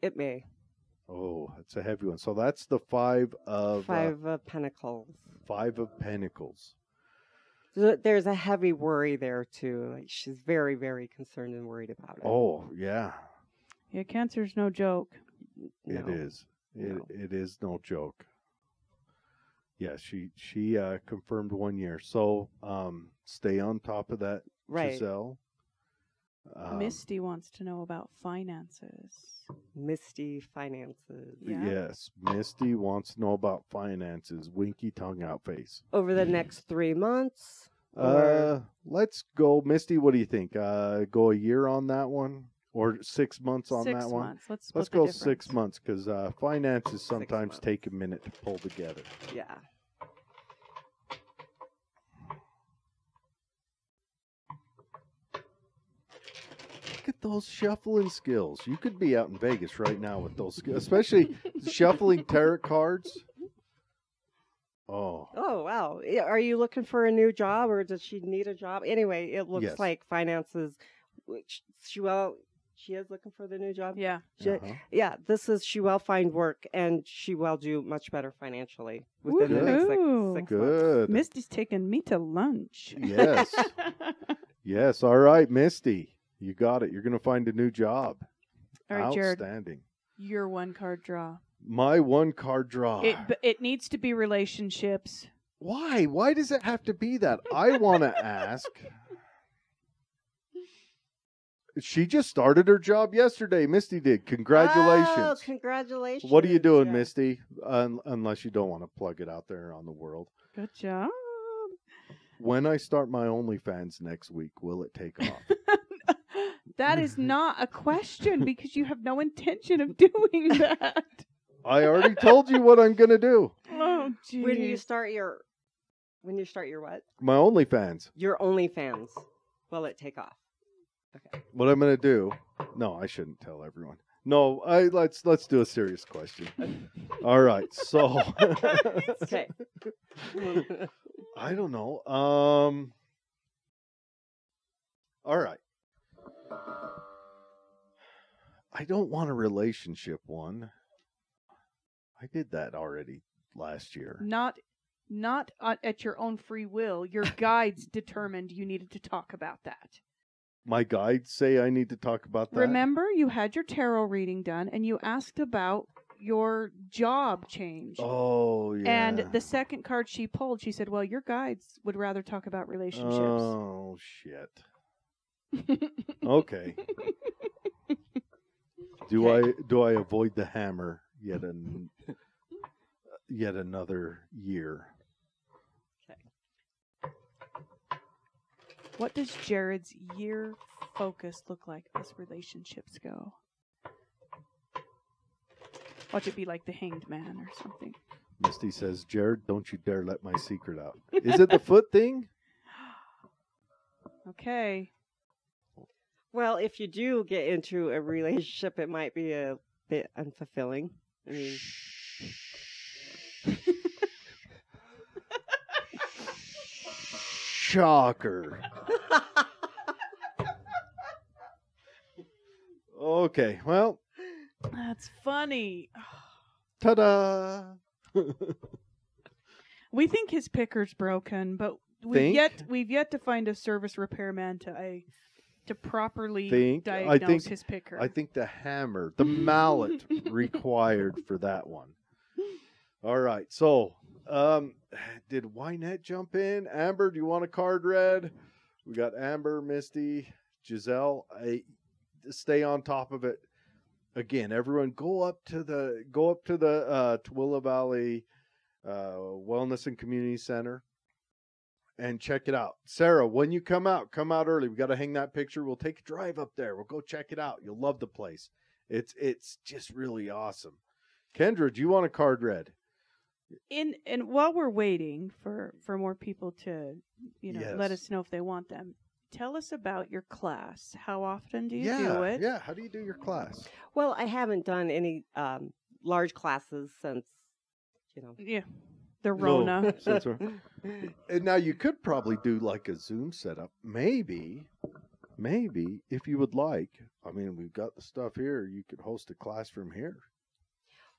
It may. Oh, that's a heavy one. So that's the five of... Five uh, of Pentacles. Five of Pentacles. So there's a heavy worry there, too. Like she's very, very concerned and worried about it. Oh, yeah. Yeah, cancer's no joke. No. It is. It, no. it is no joke. Yeah, she she uh, confirmed one year. So um, stay on top of that, right. Giselle. Um, Misty wants to know about finances. Misty finances. Yeah. Yes, Misty wants to know about finances. Winky tongue out face. Over the next three months? Uh, let's go. Misty, what do you think? Uh, go a year on that one? Or six months on six that months. one? Let's, let's go difference. six months because uh, finances sometimes take a minute to pull together. Yeah. At those shuffling skills. You could be out in Vegas right now with those skills, especially shuffling tarot cards. Oh. Oh, wow. Are you looking for a new job or does she need a job? Anyway, it looks yes. like finances, which she will, she is looking for the new job. Yeah. She, uh-huh. Yeah. This is, she will find work and she will do much better financially within Woo-hoo. the next like, six Good. months. Misty's taking me to lunch. Yes. Yes. All right, Misty. You got it. You're going to find a new job. All right, Outstanding. Jared, your one card draw. My one card draw. It, it needs to be relationships. Why? Why does it have to be that? I want to ask. She just started her job yesterday. Misty did. Congratulations. Oh, congratulations. What are you doing, yeah. Misty? Un unless you don't want to plug it out there on the world. Good job. When I start my OnlyFans next week, will it take off? That is not a question because you have no intention of doing that. I already told you what I'm going to do. Oh, geez. When you start your, when you start your what? My OnlyFans. Your OnlyFans. Will it take off? Okay. What I'm going to do? No, I shouldn't tell everyone. No, I let's let's do a serious question. All right, so. Okay. I don't know. Um. All right. I don't want a relationship one. I did that already last year. Not not at your own free will. Your guides determined you needed to talk about that. My guides say I need to talk about that? Remember, you had your tarot reading done, and you asked about your job change. Oh, yeah. And the second card she pulled, she said, well, your guides would rather talk about relationships. Oh, shit. Okay. Do okay. I do I avoid the hammer yet an yet another year? Okay. What does Jared's year focus look like as relationships go? Watch it be like the Hanged Man or something. Misty says, Jared, don't you dare let my secret out. Is it the foot thing? Okay. Well, if you do get into a relationship, it might be a bit unfulfilling. I mean... Shocker. Okay, well. That's funny. Ta-da! We think his picker's broken, but we've yet, we've yet to find a service repairman to... a. to properly think, diagnose I think, his picker. I think the hammer, the mallet required for that one. All right. So um, did Wynette jump in? Amber, do you want a card read? We got Amber, Misty, Giselle. I, stay on top of it. Again, everyone go up to the, go up to the uh, Tooele Valley uh, Wellness and Community Center. And check it out. Sarah, when you come out, come out early. We got to hang that picture. We'll take a drive up there. We'll go check it out. You'll love the place. It's it's just really awesome. Kendra, do you want a card read? In and while we're waiting for for more people to, you know, yes. let us know if they want them. Tell us about your class. How often do you yeah, do it? Yeah, how do you do your class? Well, I haven't done any um large classes since, you know. Yeah. The Rona. And now you could probably do like a Zoom setup. Maybe, maybe if you would like. I mean, we've got the stuff here. You could host a class from here.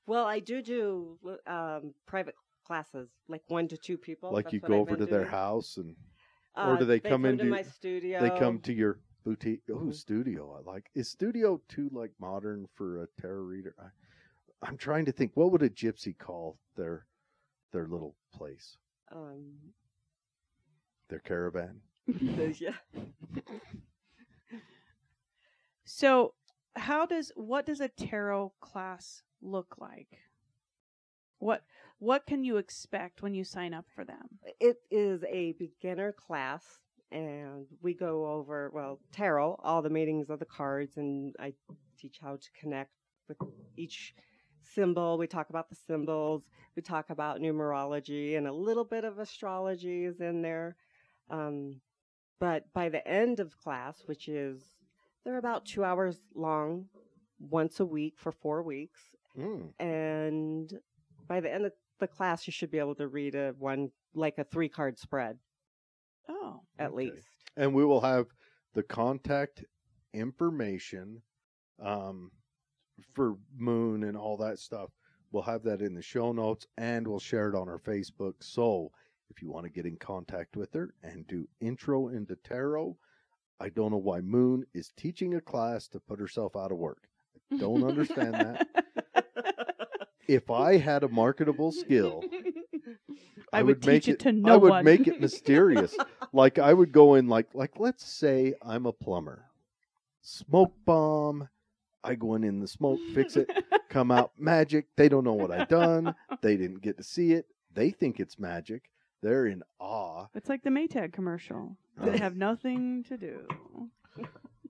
Well, I do do um, private classes, like one to two people. Like That's you go over to doing. their house and, or uh, do they, they come, come into my studio? They come to your boutique. Oh, mm-hmm. studio! I like. Is studio too like modern for a tarot reader? I, I'm trying to think. What would a gypsy call their their little place? Um, their caravan. Yeah. So, how does what does a tarot class look like? What what can you expect when you sign up for them? It is a beginner class, and we go over well tarot, all the meanings of the cards, and I teach how to connect with each symbol. We talk about the symbols. We talk about numerology, and a little bit of astrology is in there. Um, but by the end of class, which is they're about two hours long, once a week for four weeks. Mm. And by the end of the class, you should be able to read a one, like a three card spread. Oh, at okay. least. And we will have the contact information um, for Moon and all that stuff. We'll have that in the show notes, and we'll share it on our Facebook. So if you want to get in contact with her and do intro into tarot, I don't know why Moon is teaching a class to put herself out of work. I don't understand that. If I had a marketable skill, I, I would, would teach make it, it to no I would one. make it mysterious. Like I would go in like like let's say I'm a plumber. Smoke bomb. I go in in the smoke, fix it, come out magic. They don't know what I've done. They didn't get to see it. They think it's magic. They're in awe. It's like the Maytag commercial. They have nothing to do.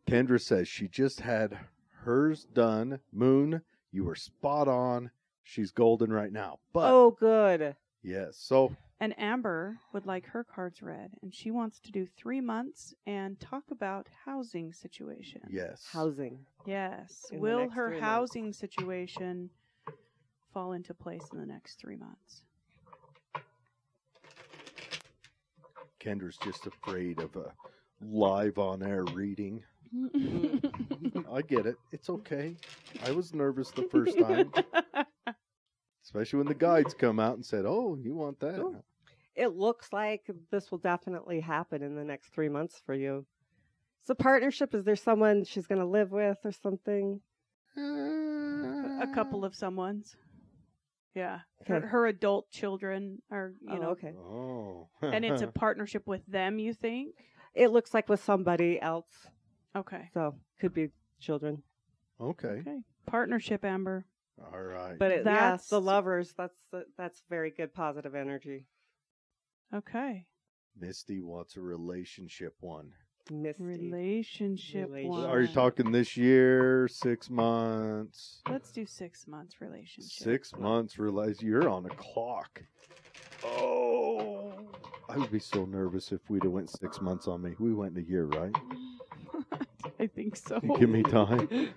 Kendra says she just had hers done. Moon, you were spot on. She's golden right now. But oh, good. Yes. So. And Amber would like her cards read, and she wants to do three months and talk about housing situation. Yes. Housing. Yes. In Will her housing months. situation fall into place in the next three months? Kendra's just afraid of a live on air reading. I get it. It's okay. I was nervous the first time. Especially when the guides come out and said, oh, you want that? Cool. It looks like this will definitely happen in the next three months for you. So partnership, is there someone she's going to live with or something? Uh, a couple of someone's. Yeah, her, her adult children are, you oh, know, okay. Oh. And it's a partnership with them, you think? It looks like with somebody else. Okay. So, could be children. Okay. Okay. Partnership, Amber. All right. But it, that's yeah, the lovers. That's the, that's very good positive energy. Okay. Misty wants a relationship one. Misty. Relationship, relationship one. Are you talking this year? Six months? Let's do six months relationship. Six months realize you're on a clock. Oh, I would be so nervous if we'd have went six months on me. We went in a year, right? I think so. You give me time.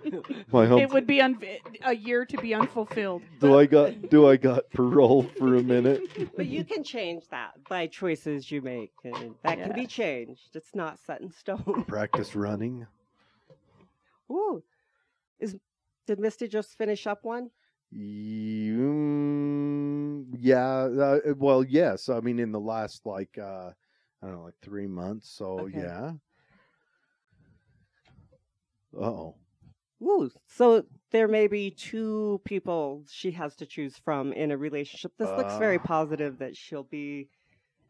My home it would be unfi- a year to be unfulfilled. Do I got? Do I got parole for a minute? But you can change that by choices you make. And that yeah. can be changed. It's not set in stone. Practice running. Ooh, is did Misty just finish up one? You, yeah. Uh, well, yes. I mean, in the last like uh, I don't know, like three months. So okay. yeah. Uh-oh. Ooh, so there may be two people she has to choose from in a relationship. This uh, looks very positive that she'll be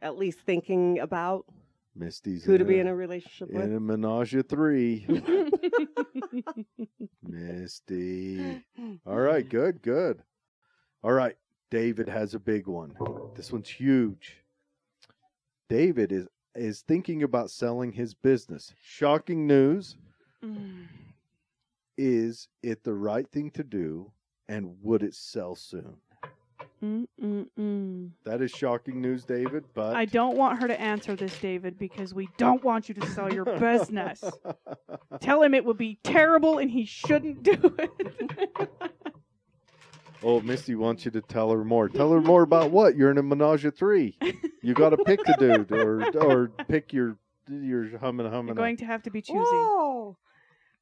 at least thinking about Misty's who to a, be in a relationship in with. In a menage a three. Misty. All right, good, good. All right, David has a big one. This one's huge. David is, is thinking about selling his business. Shocking news. Is it the right thing to do, and would it sell soon? Mm-mm-mm. That is shocking news, David, but I don't want her to answer this, David, because we don't want you to sell your business. Tell him it would be terrible and he shouldn't do it. Oh, Misty wants you to tell her more. Tell her more about what? You're in a menage a three. You got to pick the dude or or pick your your hum and hum. You're going to have to be choosing. Whoa.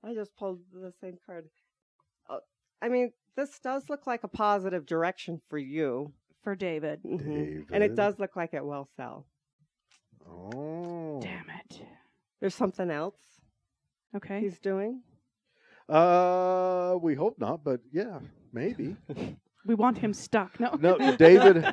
I just pulled the same card. Oh, I mean, this does look like a positive direction for you. For David. David. Mm-hmm. And it does look like it will sell. Oh. Damn it. There's something else. Okay. He's doing? Uh, we hope not, but yeah, maybe. We want him stuck. No. No, David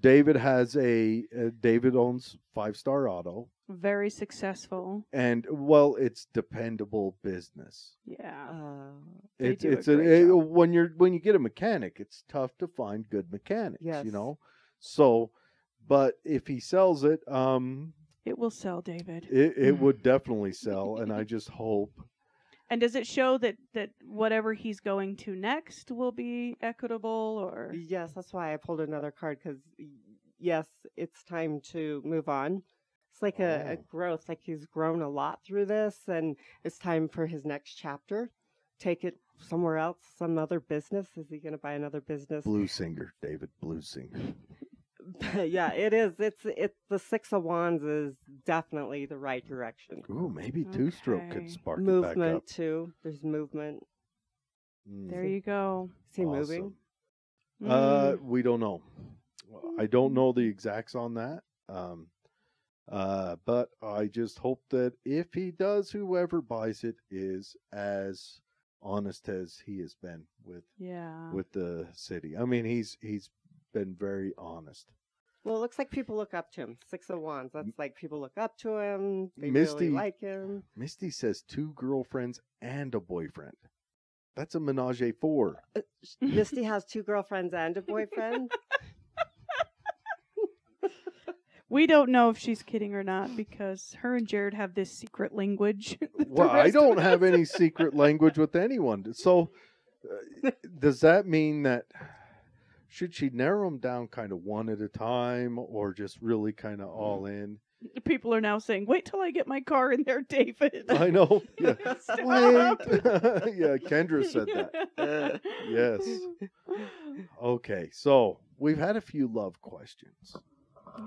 David has a uh, David owns Five-Star Auto. Very successful. And well, it's dependable business. Yeah. Uh, it, it's a, a when you're when you get a mechanic, it's tough to find good mechanics, yes. you know. So, but if he sells it, um it will sell, David. It it would definitely sell, and I just hope. And does it show that, that whatever he's going to next will be equitable, or? Yes, that's why I pulled another card, because, yes, it's time to move on. It's like oh. a, a growth, like he's grown a lot through this, and it's time for his next chapter. Take it somewhere else, some other business. Is he going to buy another business? Blue singer, David, blue singer. Yeah, it is. It's it's the Six of Wands is definitely the right direction. Ooh, maybe two okay. stroke could spark movement it back up. Movement too. There's movement. Mm. There you go. Is he awesome. moving? Mm. Uh, we don't know. I don't know the exacts on that. Um, uh, but I just hope that if he does, whoever buys it is as honest as he has been with yeah. with the city. I mean, he's he's. been very honest. Well, it looks like people look up to him. Six of Wands. That's like people look up to him. They Misty, really like him. Misty says two girlfriends and a boyfriend. That's a menage a four. Uh, Misty has two girlfriends and a boyfriend. We don't know if she's kidding or not, because her and Jared have this secret language. Well, I don't have any secret language with anyone. So uh, does that mean that... Should she narrow them down kind of one at a time, or just really kind of all in? People are now saying, wait till I get my car in there, David. I know. Yeah, wait. Yeah, Kendra said that. Yes. Okay, so we've had a few love questions.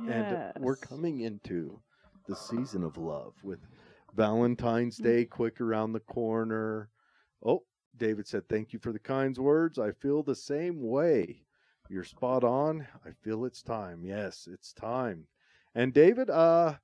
Yes. And we're coming into the season of love with Valentine's Day quick around the corner. Oh, David said, thank you for the kind words. I feel the same way. You're spot on. I feel it's time. Yes, it's time. And David, uh,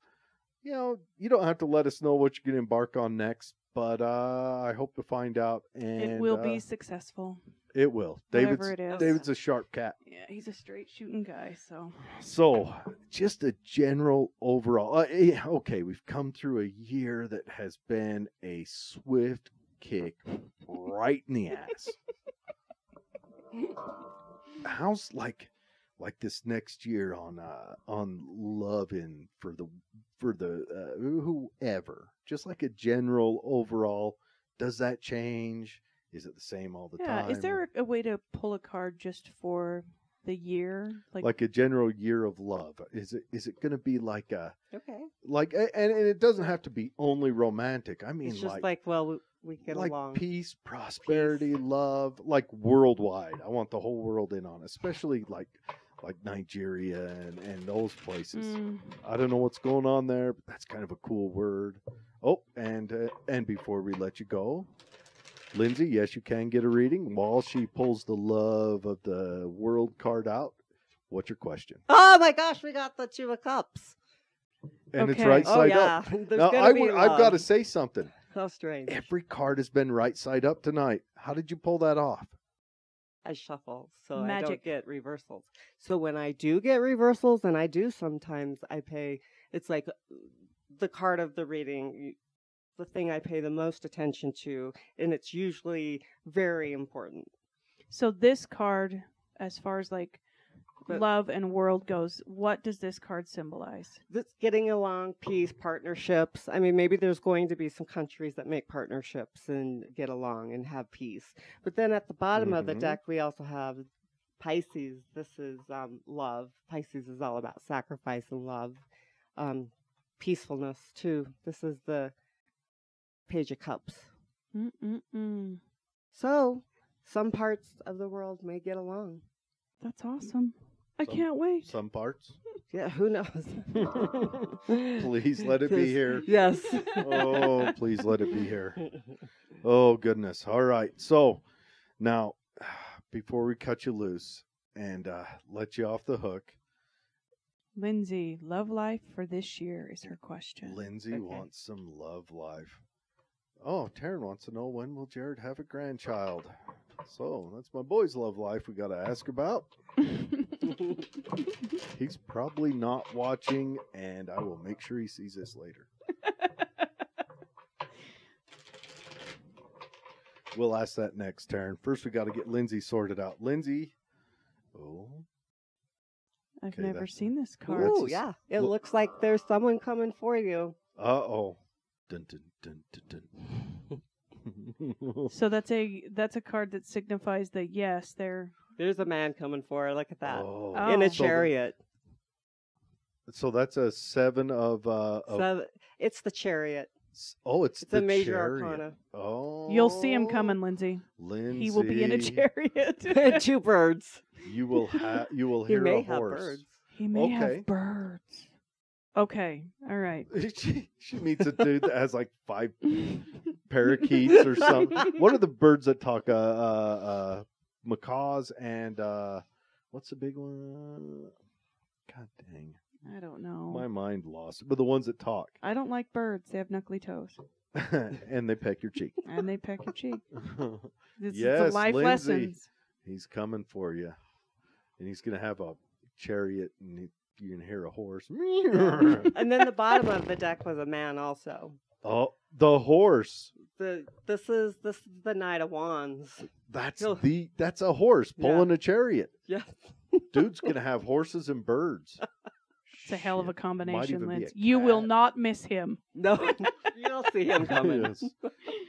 you know, you don't have to let us know what you're going to embark on next, but uh, I hope to find out. And it will uh, be successful. It will. David's, it is. David's a sharp cat. Yeah, he's a straight shooting guy. So, so just a general overall. Uh, yeah, okay, we've come through a year that has been a swift kick right in the ass. How's like, like this next year on uh, on loving for the for the uh, whoever? Just like a general overall, does that change? Is it the same all the yeah, time? Is there a way to pull a card just for the year, like like a general year of love? Is it is it going to be like a okay like and, and it doesn't have to be only romantic. I mean, it's just like, like well. We, We get like along. Peace, prosperity, peace. Love, like worldwide. I want the whole world in on it, especially like like Nigeria and, and those places. Mm. I don't know what's going on there, but that's kind of a cool word. Oh, and uh, and before we let you go, Lindsay, yes, you can get a reading. While she pulls the love of the world card out, what's your question? Oh, my gosh, we got the Two of Cups. And okay. It's right side oh, yeah. up. Now, I w- I've got to say something. How strange. Every card has been right side up tonight. How did you pull that off? I shuffle, so Magic. I don't get reversals. So when I do get reversals, and I do sometimes, I pay, it's like the card of the reading, the thing I pay the most attention to, and it's usually very important. So this card, as far as like but love and world goes, what does this card symbolize? That's getting along, peace, partnerships. I mean, maybe there's going to be some countries that make partnerships and get along and have peace. But then at the bottom mm-hmm. of the deck, we also have Pisces. This is um, love. Pisces is all about sacrifice and love. Um, peacefulness, too. This is the Page of Cups. Mm-mm-mm. So some parts of the world may get along. That's awesome. I some, can't wait. Some parts. Yeah, who knows? Please let it be here. Yes. Oh, please let it be here. Oh, goodness. All right. So now before we cut you loose and uh, let you off the hook. Lindsay, love life for this year is her question. Lindsay okay. wants some love life. Oh, Taryn wants to know, when will Jared have a grandchild? So that's my boy's love life we got to ask about. He's probably not watching, and I will make sure he sees this later. We'll ask that next, Taryn. First, we got to get Lindsay sorted out. Lindsay. Oh. I've okay, never seen this card. Oh, yeah. It look. looks like there's someone coming for you. Uh-oh. Dun, dun, dun, dun, dun. So that's a that's a card that signifies that, yes, there. There's a man coming for her. Look at that. Oh. In a chariot. So, the, so that's a seven of... Uh, of... Seven. It's the chariot. Oh, it's, it's the a major chariot. Arcana. Oh. You'll see him coming, Lindsay. Lindsay. He will be in a chariot. Two birds. You will ha you will hear he may a horse. Have birds. He may okay. have birds. Okay. All right. she, she meets a dude that has like five parakeets or something. What are the birds that talk? Uh, uh, uh, macaws and uh, what's the big one? God dang. I don't know. My mind lost it. But the ones that talk. I don't like birds. They have knuckly toes. And they peck your cheek. And they peck your cheek. This yes, is the life Lindsay, lessons. He's coming for you. And he's going to have a chariot and he, you can hear a horse. And then the bottom of the deck was a man also. Oh, the horse. The this is this is the Knight of Wands. That's He'll, the that's a horse pulling yeah. a chariot. Yeah. Dude's going to have horses and birds. It's a hell of a combination, Lindsay. You will not miss him. No, you'll see him coming. Yes.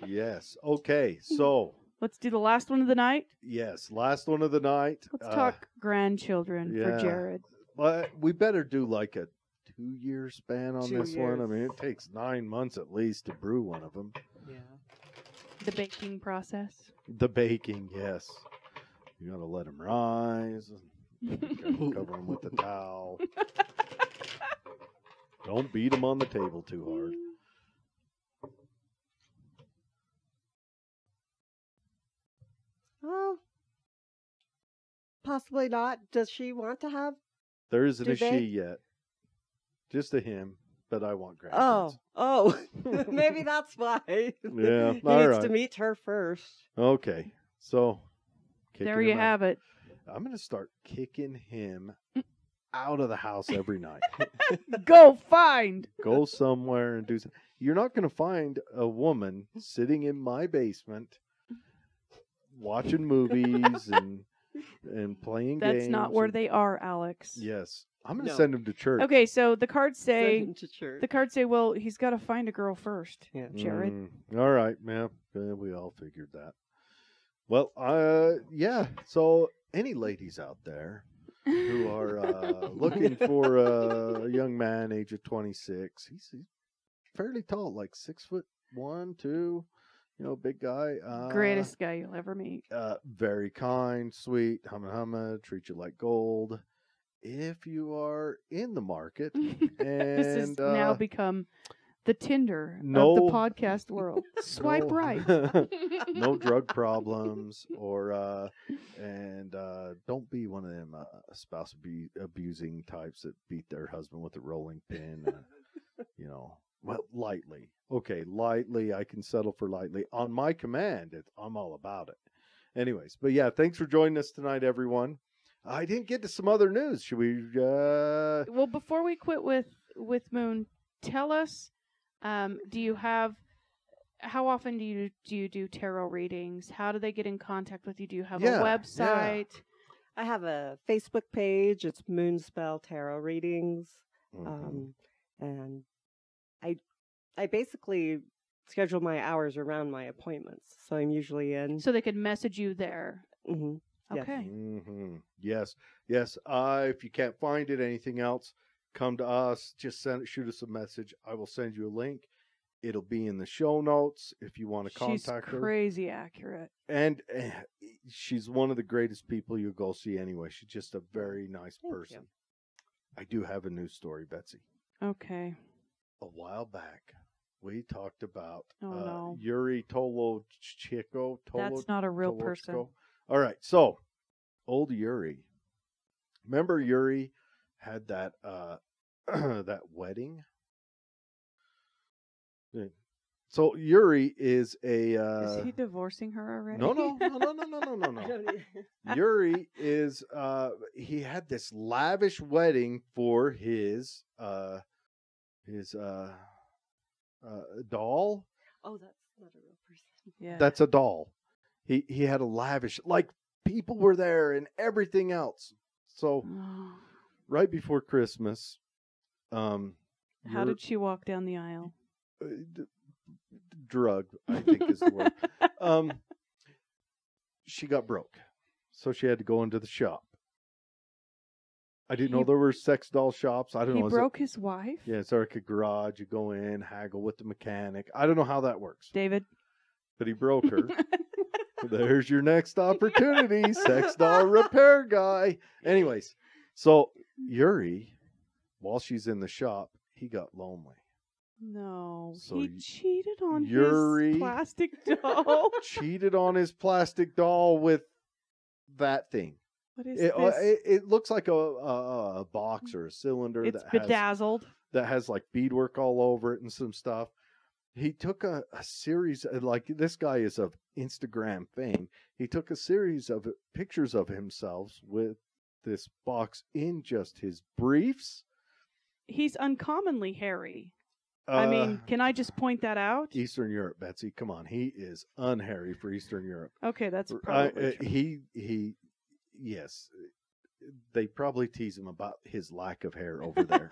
Yes. Okay, so. Let's do the last one of the night. Yes, last one of the night. Let's uh, talk grandchildren yeah. for Jared. But we better do like a two-year span on two this years. one. I mean, it takes nine months at least to brew one of them. Yeah. The baking process. The baking, yes. You got to let them rise. Cover them with a towel. Don't beat them on the table too hard. Well, possibly not. Does she want to have? There isn't Do a they? she yet. Just a him, but I want grandkids. Oh, oh, maybe that's why. Yeah, he needs right. to meet her first. Okay, so there you have out. it. I'm going to start kicking him out of the house every night. Go find. Go somewhere and do something. You're not going to find a woman sitting in my basement watching movies and and playing That's games. That's not where and... they are, Alex. Yes. I'm going to no. send him to church. Okay, so the cards say send him to church. The cards say, well, he's got to find a girl first, yeah. Jared. Mm, all right, man. Yeah, we all figured that. Well, uh, yeah, so any ladies out there who are uh, looking for uh, a young man, age of twenty-six, he's, he's fairly tall, like six foot one, two, you know, big guy. Uh, Greatest guy you'll ever meet. Uh, very kind, sweet, humma humma, treat you like gold. If you are in the market, and this has uh, now become the Tinder no, of the podcast world. Swipe no, right. No drug problems or uh, and uh, don't be one of them uh, spouse abu abusing types that beat their husband with a rolling pin. Uh, you know, well, lightly. Okay, lightly. I can settle for lightly on my command. It's, I'm all about it. Anyways, but yeah, thanks for joining us tonight, everyone. I didn't get to some other news. Should we? Uh... Well, before we quit with with Moon, tell us. Um, do you have, how often do you do you do tarot readings? How do they get in contact with you? Do you have yeah, a website? Yeah. I have a Facebook page. It's Moonspell Tarot Readings. Mm-hmm. Um, and I, I basically schedule my hours around my appointments. So I'm usually in. So they could message you there. Mm-hmm. Okay. Yes. Mm-hmm. Yes. Yes. Uh, if you can't find it, anything else, come to us. Just send, shoot us a message. I will send you a link. It'll be in the show notes if you want to contact her. She's crazy accurate, and uh, she's one of the greatest people you'll go see anyway. She's just a very nice person. I do have a news story, Betsy. Okay. A while back, we talked about oh, uh, no. Yuri Tolochko. That's not a real Tolochko. person. All right, so old Yuri. Remember Yuri had that uh, that wedding? So Yuri is a... Uh, is he divorcing her already? No, no, no, no, no, no, no, no. Yuri is... Uh, he had this lavish wedding for his uh, his uh, uh, doll. Oh, that's not a real person. Yeah. That's a doll. He, he had a lavish... Like, people were there and everything else. So, right before Christmas... Um, How did she walk down the aisle? Uh, d- drug, I think is the word. Um, she got broke, so she had to go into the shop. I didn't he, know there were sex doll shops. I don't he know. He broke it, his wife? Yeah, it's like a garage. You go in, haggle with the mechanic. I don't know how that works. David. But he broke her. There's your next opportunity, sex doll repair guy. Anyways, so Yuri, while she's in the shop, he got lonely. No, so he cheated on Yuri his plastic doll. Cheated on his plastic doll with that thing. What is it, this? Uh, it, it looks like a, a, a box or a cylinder. It's that bedazzled. Has, that has like beadwork all over it and some stuff. He took a, a series, of, like this guy is of Instagram fame. He took a series of pictures of himself with this box in just his briefs. He's uncommonly hairy. Uh, I mean, can I just point that out? Eastern Europe, Betsy. Come on, he is unhairy for Eastern Europe. Okay, that's probably uh, true. He he, yes, they probably tease him about his lack of hair over there.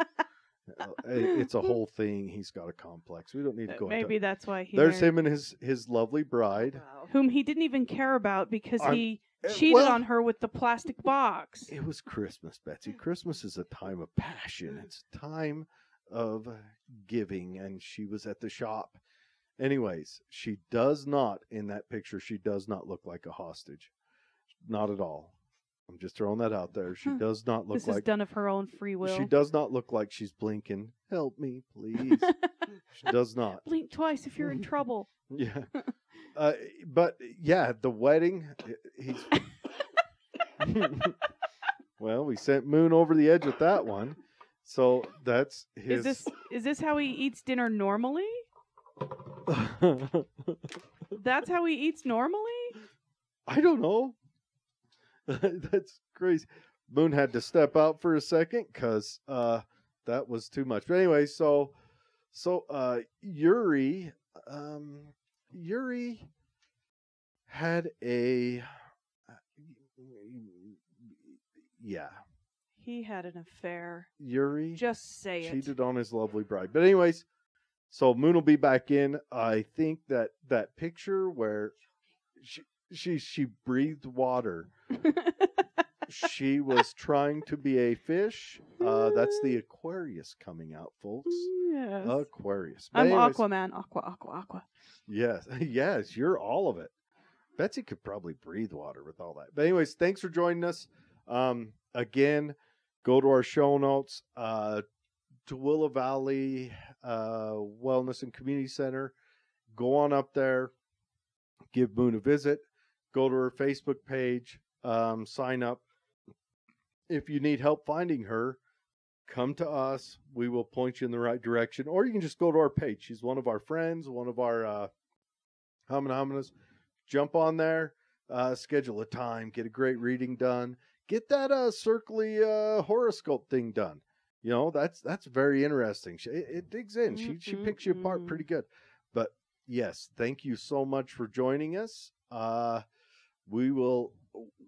It's a whole thing. He's got a complex. We don't need to go. Uh, maybe into that's it. Why he. There's married. Him and his his lovely bride, wow. whom he didn't even care about because I'm, he cheated well, on her with the plastic box. It was Christmas, Betsy. Christmas is a time of passion. It's a time of giving, and she was at the shop. Anyways, she does not, in that picture, she does not look like a hostage. Not at all. I'm just throwing that out there. She does not look this like... This is done of her own free will. She does not look like she's blinking, help me, please. She does not. Blink twice if you're in trouble. Yeah. Uh, but, yeah, the wedding, he's... Well, we sent Moon over the edge with that one. So that's his. Is this is this how he eats dinner normally? That's how he eats normally? I don't know. That's crazy. Moon had to step out for a second because uh, that was too much. But anyway, so so uh, Yuri um, Yuri had a yeah. He had an affair. Yuri. Just say cheated it. Cheated on his lovely bride. But anyways, so Moon will be back in. I think that that picture where she she, she breathed water. She was trying to be a fish. Uh, that's the Aquarius coming out, folks. Yes. Aquarius. But I'm anyways, Aquaman. Aqua, aqua, aqua. Yes. Yes, you're all of it. Betsy could probably breathe water with all that. But anyways, thanks for joining us. Um, again, go to our show notes, uh, Tooele Valley uh, Wellness and Community Center. Go on up there. Give Moon a visit. Go to her Facebook page. Um, sign up. If you need help finding her, come to us. We will point you in the right direction. Or you can just go to our page. She's one of our friends, one of our uh, homina hominas. Jump on there. Uh, schedule a time. Get a great reading done. Get that uh, circly uh, horoscope thing done. You know, that's that's very interesting. She, it, it digs in. She mm-hmm. she picks you apart pretty good. But, yes, thank you so much for joining us. Uh, we will,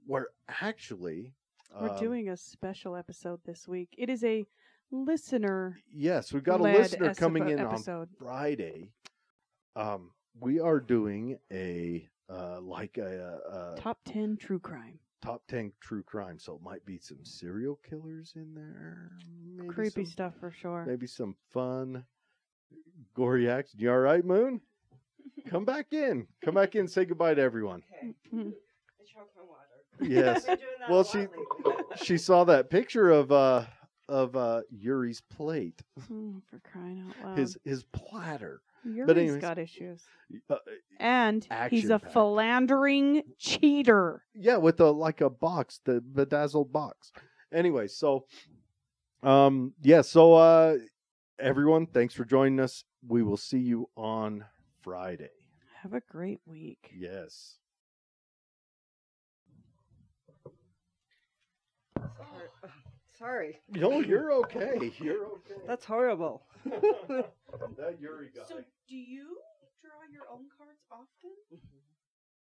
we're actually. We're um, doing a special episode this week. It is a listener. Yes, we've got a listener es- coming in episode. on Friday. Um, we are doing a, uh, like a, a, a. Top ten true crime. Top ten true crime, so it might be some serial killers in there. Maybe creepy some, stuff for sure. Maybe some fun, gory action. You all right, Moon? Come back in. Come back in. Say goodbye to everyone. Okay. I choked my water. Yes. Well, she she saw that picture of uh of uh Yuri's plate. Oh, for crying out loud. His his platter. Yuri's but anyways, got issues. Uh, and he's a pack. philandering cheater. Yeah, with a like a box, the bedazzled box. Anyway, so um yeah, so uh everyone, thanks for joining us. We will see you on Friday. Have a great week. Yes. Sorry. No, you're okay. You're okay. That's horrible. That Yuri guy. So do you?